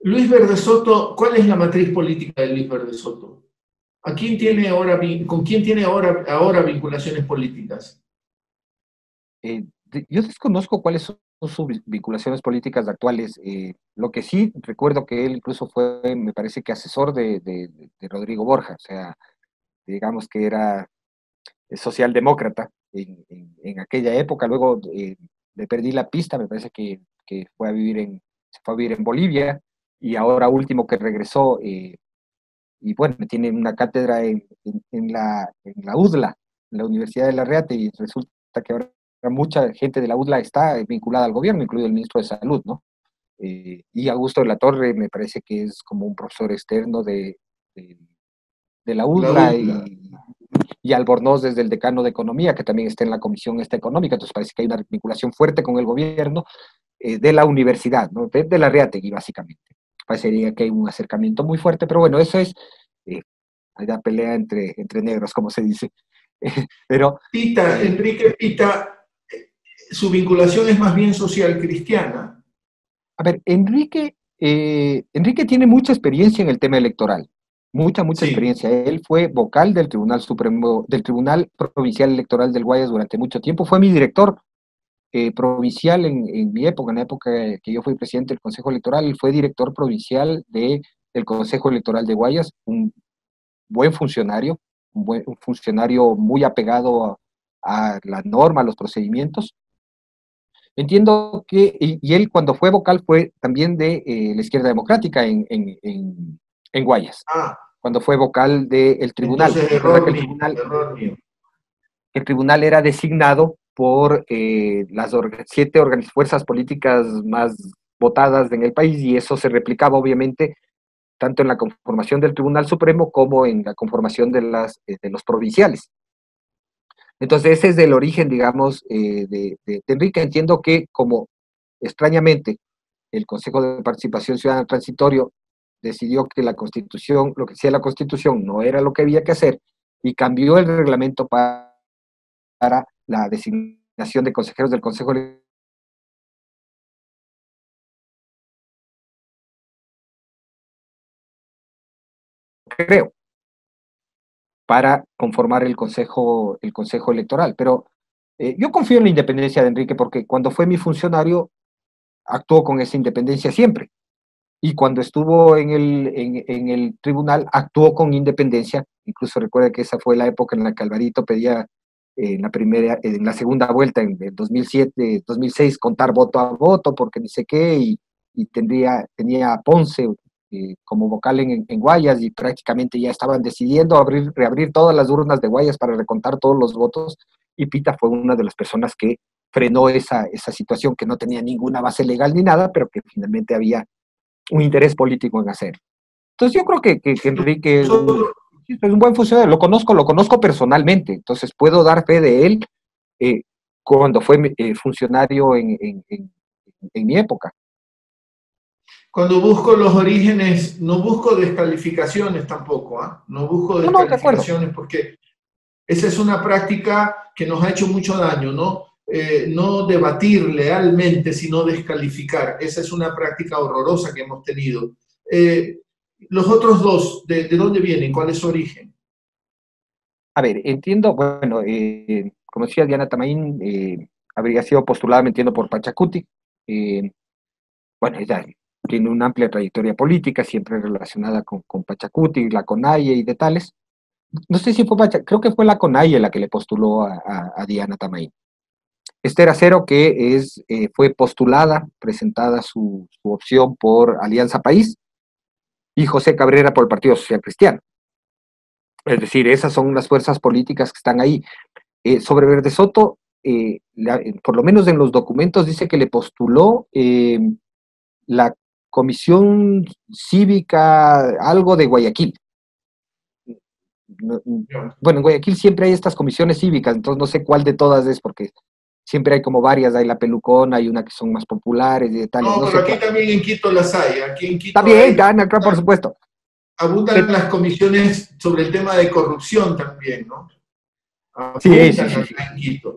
Luis Verdesoto, ¿cuál es la matriz política de Luis Verdesoto? ¿A quién tiene ahora, ¿Con quién tiene ahora, ahora vinculaciones políticas? Eh, yo desconozco cuáles son sus vinculaciones políticas actuales. Eh, lo que sí recuerdo que él incluso fue, me parece que asesor de, de, de Rodrigo Borja, o sea, digamos que era socialdemócrata en, en, en aquella época. Luego eh, le perdí la pista, me parece que, que fue a vivir en, se fue a vivir en Bolivia y ahora último que regresó... Eh, y bueno, tiene una cátedra en, en, en, la, en la U D L A, en la Universidad de La Reate, y resulta que ahora mucha gente de la U D L A está vinculada al gobierno, incluido el ministro de Salud, ¿no? Eh, y Augusto de la Torre me parece que es como un profesor externo de, de, de la U D L A, y, y Albornoz desde el decano de Economía, que también está en la comisión esta económica. Entonces parece que hay una vinculación fuerte con el gobierno eh, de la universidad, ¿no? de, de la Reategui, básicamente. Parecería que hay un acercamiento muy fuerte, pero bueno, eso es eh, la pelea entre, entre negros, como se dice. Pero Pita, Enrique Pita, su vinculación es más bien social cristiana. A ver, Enrique, eh, Enrique tiene mucha experiencia en el tema electoral, mucha, mucha sí. experiencia. Él fue vocal del Tribunal Supremo, del Tribunal Provincial Electoral del Guayas durante mucho tiempo, fue mi director eh, provincial en, en mi época, en la época que yo fui presidente del Consejo Electoral, él fue director provincial de, del Consejo Electoral de Guayas, un buen funcionario, un, buen, un funcionario muy apegado a, a la norma, a los procedimientos. Entiendo que, y, y él cuando fue vocal fue también de eh, la Izquierda Democrática en, en, en, en Guayas, ah, cuando fue vocal del tribunal. El tribunal era designado por eh, las orga, siete organ, fuerzas políticas más votadas en el país, y eso se replicaba obviamente tanto en la conformación del Tribunal Supremo como en la conformación de, las, de los provinciales. Entonces ese es el origen, digamos, eh, de, de, de Enrique. Entiendo que, como extrañamente el Consejo de Participación Ciudadana Transitorio decidió que la Constitución, lo que decía la Constitución no era lo que había que hacer, y cambió el reglamento para, para la designación de consejeros del Consejo Electoral, creo, para conformar el Consejo, el Consejo Electoral. Pero eh, yo confío en la independencia de Enrique, porque cuando fue mi funcionario actuó con esa independencia siempre, y cuando estuvo en el, en, en el tribunal actuó con independencia. Incluso recuerda que esa fue la época en la que Alvarito pedía eh, en, la primera, en la segunda vuelta, en el dos mil siete, dos mil seis, contar voto a voto, porque ni sé qué, y, y tendría, tenía a Ponce como vocal en, en Guayas, y prácticamente ya estaban decidiendo abrir, reabrir todas las urnas de Guayas para recontar todos los votos, y Pita fue una de las personas que frenó esa, esa situación, que no tenía ninguna base legal ni nada, pero que finalmente había un interés político en hacer. Entonces yo creo que, que, que Enrique es un, es un buen funcionario, lo conozco, lo conozco personalmente, entonces puedo dar fe de él eh, cuando fue eh, funcionario en, en, en, en mi época. Cuando busco los orígenes, no busco descalificaciones tampoco, ¿eh? No busco descalificaciones, no, no, porque esa es una práctica que nos ha hecho mucho daño, ¿no? Eh, no debatir lealmente, sino descalificar. Esa es una práctica horrorosa que hemos tenido. Eh, los otros dos, ¿de, de dónde vienen? ¿Cuál es su origen? A ver, entiendo, bueno, eh, como decía Diana Atamaint, eh, habría sido postulada, me entiendo, por Pachakutik. Eh, bueno, ya... tiene una amplia trayectoria política, siempre relacionada con, con Pachakutik, la Conaye y de tales. No sé si fue Pachakutik, creo que fue la Conaye la que le postuló a, a, a Diana Atamaint. Esther Acero, que es, eh, fue postulada, presentada su, su opción por Alianza País, y José Cabrera por el Partido Social Cristiano. Es decir, esas son las fuerzas políticas que están ahí. Eh, sobre Verdesoto, eh, la, por lo menos en los documentos dice que le postuló eh, la Comisión Cívica, algo de Guayaquil. Bueno, en Guayaquil siempre hay estas comisiones cívicas, entonces no sé cuál de todas es, porque siempre hay como varias, hay la Pelucona, hay una que son más populares y de tal. No, no, pero aquí cuál. También en Quito las hay. Aquí en Quito también, gana, claro, por supuesto. Abundan pero, las comisiones sobre el tema de corrupción también, ¿no? Sí, sí, sí, sí.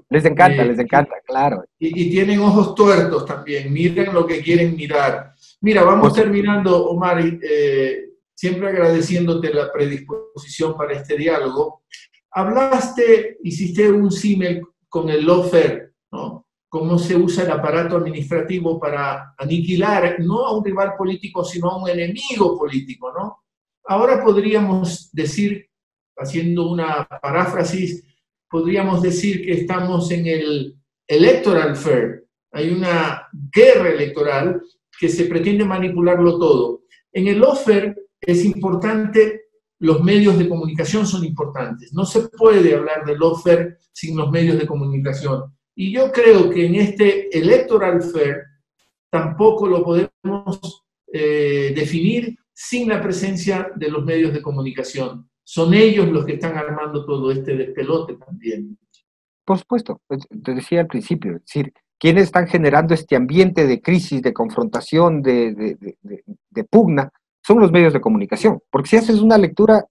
Les encanta, eh, les encanta, claro. Y, y tienen ojos tuertos también, miren lo que quieren mirar. Mira, vamos terminando, Omar, eh, siempre agradeciéndote la predisposición para este diálogo. Hablaste, hiciste un símil con el lawfare, ¿no? Cómo se usa el aparato administrativo para aniquilar, no a un rival político, sino a un enemigo político, ¿no? Ahora podríamos decir, haciendo una paráfrasis, podríamos decir que estamos en el electoral fair, hay una guerra electoral que se pretende manipularlo todo. En el lawfare es importante, los medios de comunicación son importantes, no se puede hablar de lawfare sin los medios de comunicación. Y yo creo que en este electoral fair tampoco lo podemos eh, definir sin la presencia de los medios de comunicación. son ellos los que están armando todo este despelote también. Por supuesto, te decía al principio, es decir, ¿quiénes están generando este ambiente de crisis, de confrontación, de, de, de, de, de pugna? Son los medios de comunicación, porque si haces una lectura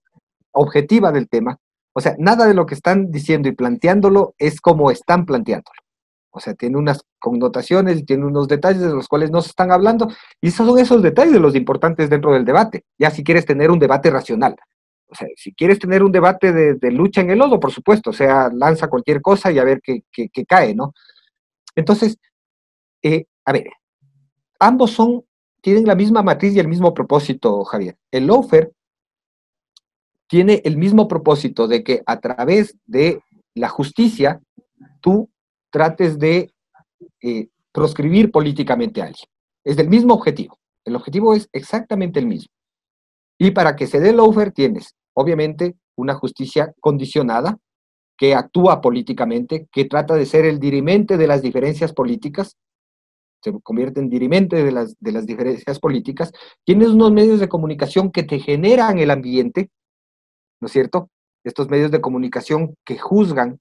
objetiva del tema, o sea, nada de lo que están diciendo y planteándolo es como están planteándolo. O sea, tiene unas connotaciones y tiene unos detalles de los cuales no se están hablando, y esos son esos detalles los importantes dentro del debate, ya si quieres tener un debate racional. O sea, si quieres tener un debate de, de lucha en el lodo, por supuesto, o sea, lanza cualquier cosa y a ver qué, qué, qué cae, ¿no? Entonces, eh, a ver, ambos son, tienen la misma matriz y el mismo propósito, Javier. El lawfare tiene el mismo propósito de que a través de la justicia tú trates de eh, proscribir políticamente a alguien. Es del mismo objetivo. El objetivo es exactamente el mismo. Y para que se dé el lawfare tienes, obviamente, una justicia condicionada que actúa políticamente, que trata de ser el dirimente de las diferencias políticas, se convierte en dirimente de las, de las diferencias políticas, tienes unos medios de comunicación que te generan el ambiente, ¿no es cierto? Estos medios de comunicación que juzgan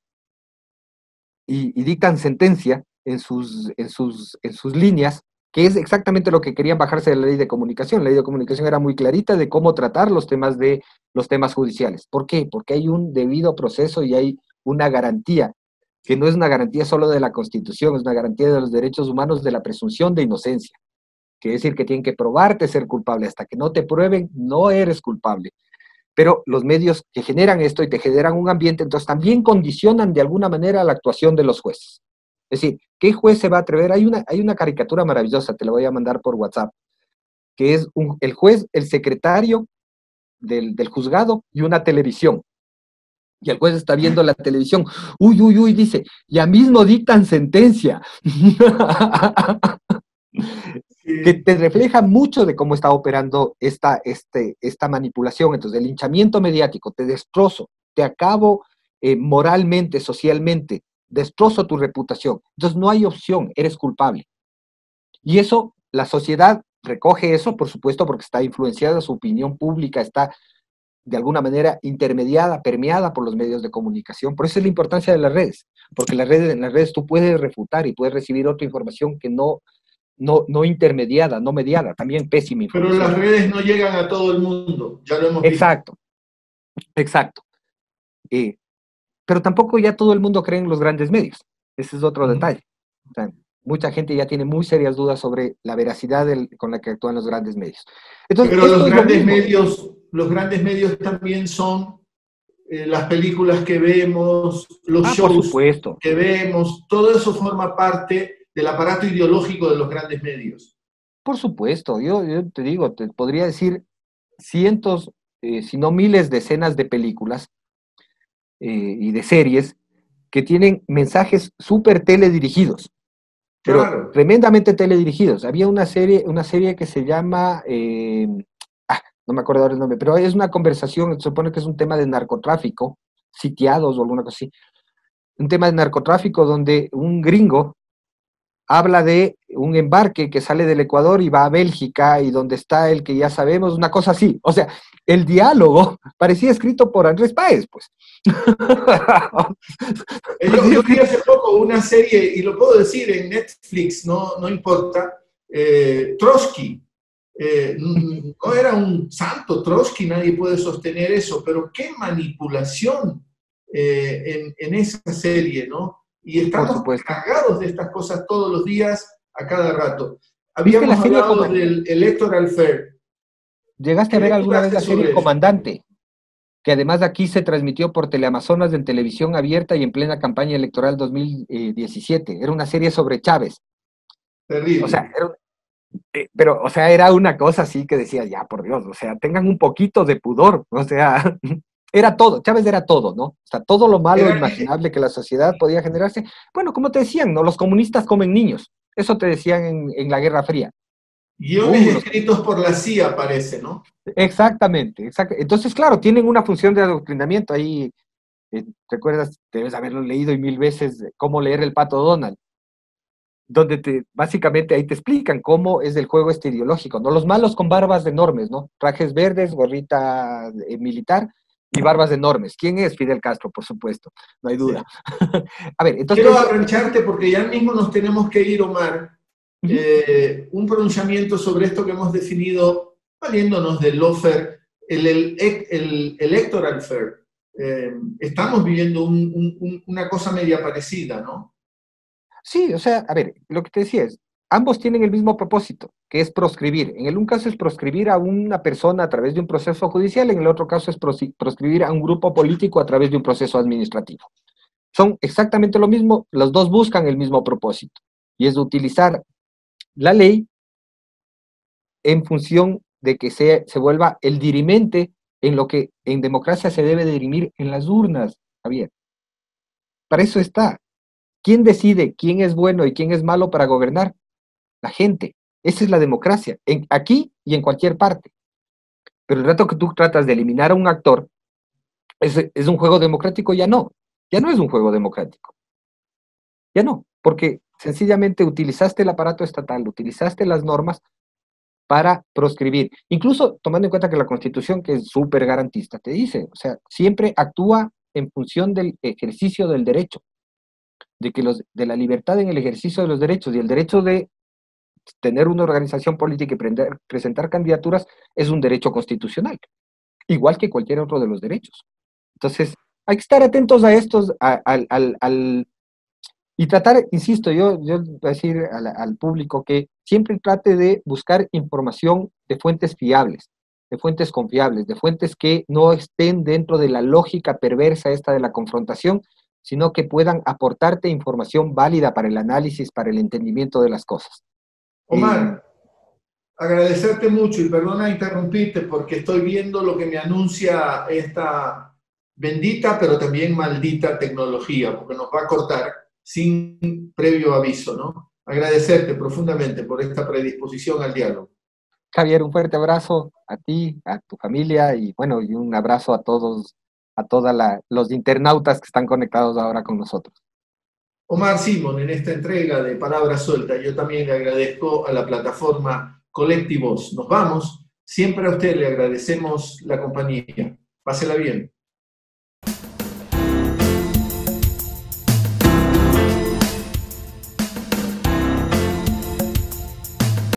y, y dictan sentencia en sus, en, sus, en sus líneas, que es exactamente lo que querían bajarse de la ley de comunicación. La ley de comunicación era muy clarita de cómo tratar los temas, de, los temas judiciales. ¿Por qué? Porque hay un debido proceso y hay una garantía, que no es una garantía solo de la Constitución, es una garantía de los derechos humanos, de la presunción de inocencia. Quiere decir que tienen que probarte ser culpable. Hasta que no te prueben, no eres culpable. Pero los medios que generan esto y te generan un ambiente, entonces también condicionan de alguna manera la actuación de los jueces. Es decir, ¿qué juez se va a atrever? Hay una, hay una caricatura maravillosa, te la voy a mandar por WhatsApp, que es un, el juez, el secretario del, del juzgado y una televisión. Y el juez está viendo la televisión. Uy, uy, uy, dice, ya mismo dictan sentencia. Que te refleja mucho de cómo está operando esta, este, esta manipulación. Entonces, el linchamiento mediático, te destrozo, te acabo eh, moralmente, socialmente, destrozo tu reputación. Entonces no hay opción, eres culpable. Y eso, la sociedad recoge eso, por supuesto, porque está influenciada, su opinión pública está de alguna manera intermediada, permeada por los medios de comunicación. Por eso es la importancia de las redes, porque las redes, en las redes tú puedes refutar y puedes recibir otra información que no, no, no intermediada, no mediada, también pésima información. Pero las redes no llegan a todo el mundo, ya lo hemos visto. Exacto, exacto. Eh, Pero tampoco ya todo el mundo cree en los grandes medios. Ese es otro detalle. O sea, mucha gente ya tiene muy serias dudas sobre la veracidad del, con la que actúan los grandes medios. Entonces, pero los grandes medios, los grandes medios también son eh, las películas que vemos, los ah, shows que vemos, todo eso forma parte del aparato ideológico de los grandes medios. Por supuesto, yo, yo te digo, te podría decir cientos, eh, si no miles, decenas de películas y de series que tienen mensajes súper teledirigidos, pero claro, tremendamente teledirigidos. Había una serie, una serie que se llama, eh, ah, no me acuerdo ahora el nombre, pero es una conversación, se supone que es un tema de narcotráfico, sitiados o alguna cosa así, un tema de narcotráfico donde un gringo habla de un embarque que sale del Ecuador y va a Bélgica y donde está el que ya sabemos, una cosa así. O sea, el diálogo parecía escrito por Andrés Páez, pues. Yo, yo vi hace poco una serie, y lo puedo decir en Netflix, no, no importa, eh, Trotsky. Eh, no era un santo Trotsky, nadie puede sostener eso, pero qué manipulación eh, en, en esa serie, ¿no? Y estamos cargados de estas cosas todos los días, a cada rato. Habíamos hablado con... del electoral fair. ¿Llegaste a ver alguna vez la serie El Comandante? Que además aquí se transmitió por Teleamazonas en televisión abierta y en plena campaña electoral dos mil diecisiete. Era una serie sobre Chávez. Terrible. O sea, era, pero, o sea, era una cosa así que decía, ya, por Dios, o sea, tengan un poquito de pudor, o sea... Era todo, Chávez era todo, ¿no? O sea, todo lo malo era imaginable que la sociedad podía generarse. Bueno, como te decían, ¿no? Los comunistas comen niños. Eso te decían en, en la Guerra Fría. Guiones uh, escritos por la C I A, parece, ¿no? Exactamente, exact entonces, claro, tienen una función de adoctrinamiento. Ahí, eh, ¿recuerdas? Debes haberlo leído y mil veces, Cómo leer el Pato Donald. Donde te, básicamente ahí te explican cómo es el juego este ideológico, ¿no? Los malos con barbas enormes, ¿no? Trajes verdes, gorrita eh, militar. y barbas enormes. ¿Quién es? Fidel Castro, por supuesto, no hay duda. Sí. A ver, entonces... Quiero arrancharte porque ya mismo nos tenemos que ir, Omar. Uh-huh. eh, un pronunciamiento sobre esto que hemos definido, valiéndonos del lawfare, el, el, el electoral fair. Eh, estamos viviendo un, un, un, una cosa media parecida, ¿no? Sí, o sea, a ver, lo que te decía es, ambos tienen el mismo propósito, que es proscribir. En el un caso es proscribir a una persona a través de un proceso judicial, en el otro caso es proscribir a un grupo político a través de un proceso administrativo. Son exactamente lo mismo, los dos buscan el mismo propósito, y es de utilizar la ley en función de que se, se vuelva el dirimente en lo que en democracia se debe dirimir en las urnas, Javier. Para eso está. ¿Quién decide quién es bueno y quién es malo para gobernar? La gente. Esa es la democracia, en, aquí y en cualquier parte. Pero el rato que tú tratas de eliminar a un actor, es, es un juego democrático, ya no. Ya no es un juego democrático. Ya no, porque sencillamente utilizaste el aparato estatal, utilizaste las normas para proscribir. Incluso tomando en cuenta que la Constitución, que es súper garantista, te dice, o sea, siempre actúa en función del ejercicio del derecho, de, que los, de la libertad en el ejercicio de los derechos, y el derecho de tener una organización política y prender, presentar candidaturas es un derecho constitucional, igual que cualquier otro de los derechos. Entonces, hay que estar atentos a estos, a, al, al, al, y tratar, insisto, yo, yo voy a decir al, al público que siempre trate de buscar información de fuentes fiables, de fuentes confiables, de fuentes que no estén dentro de la lógica perversa esta de la confrontación, sino que puedan aportarte información válida para el análisis, para el entendimiento de las cosas. Omar, agradecerte mucho y perdona interrumpirte porque estoy viendo lo que me anuncia esta bendita pero también maldita tecnología, porque nos va a cortar sin previo aviso, ¿no? Agradecerte profundamente por esta predisposición al diálogo. Javier, un fuerte abrazo a ti, a tu familia y bueno, y un abrazo a todos, a todos los internautas que están conectados ahora con nosotros. Omar Simón, en esta entrega de Palabra Suelta, yo también le agradezco a la plataforma KolectiVOZ. Nos vamos, siempre a usted le agradecemos la compañía. Pásela bien.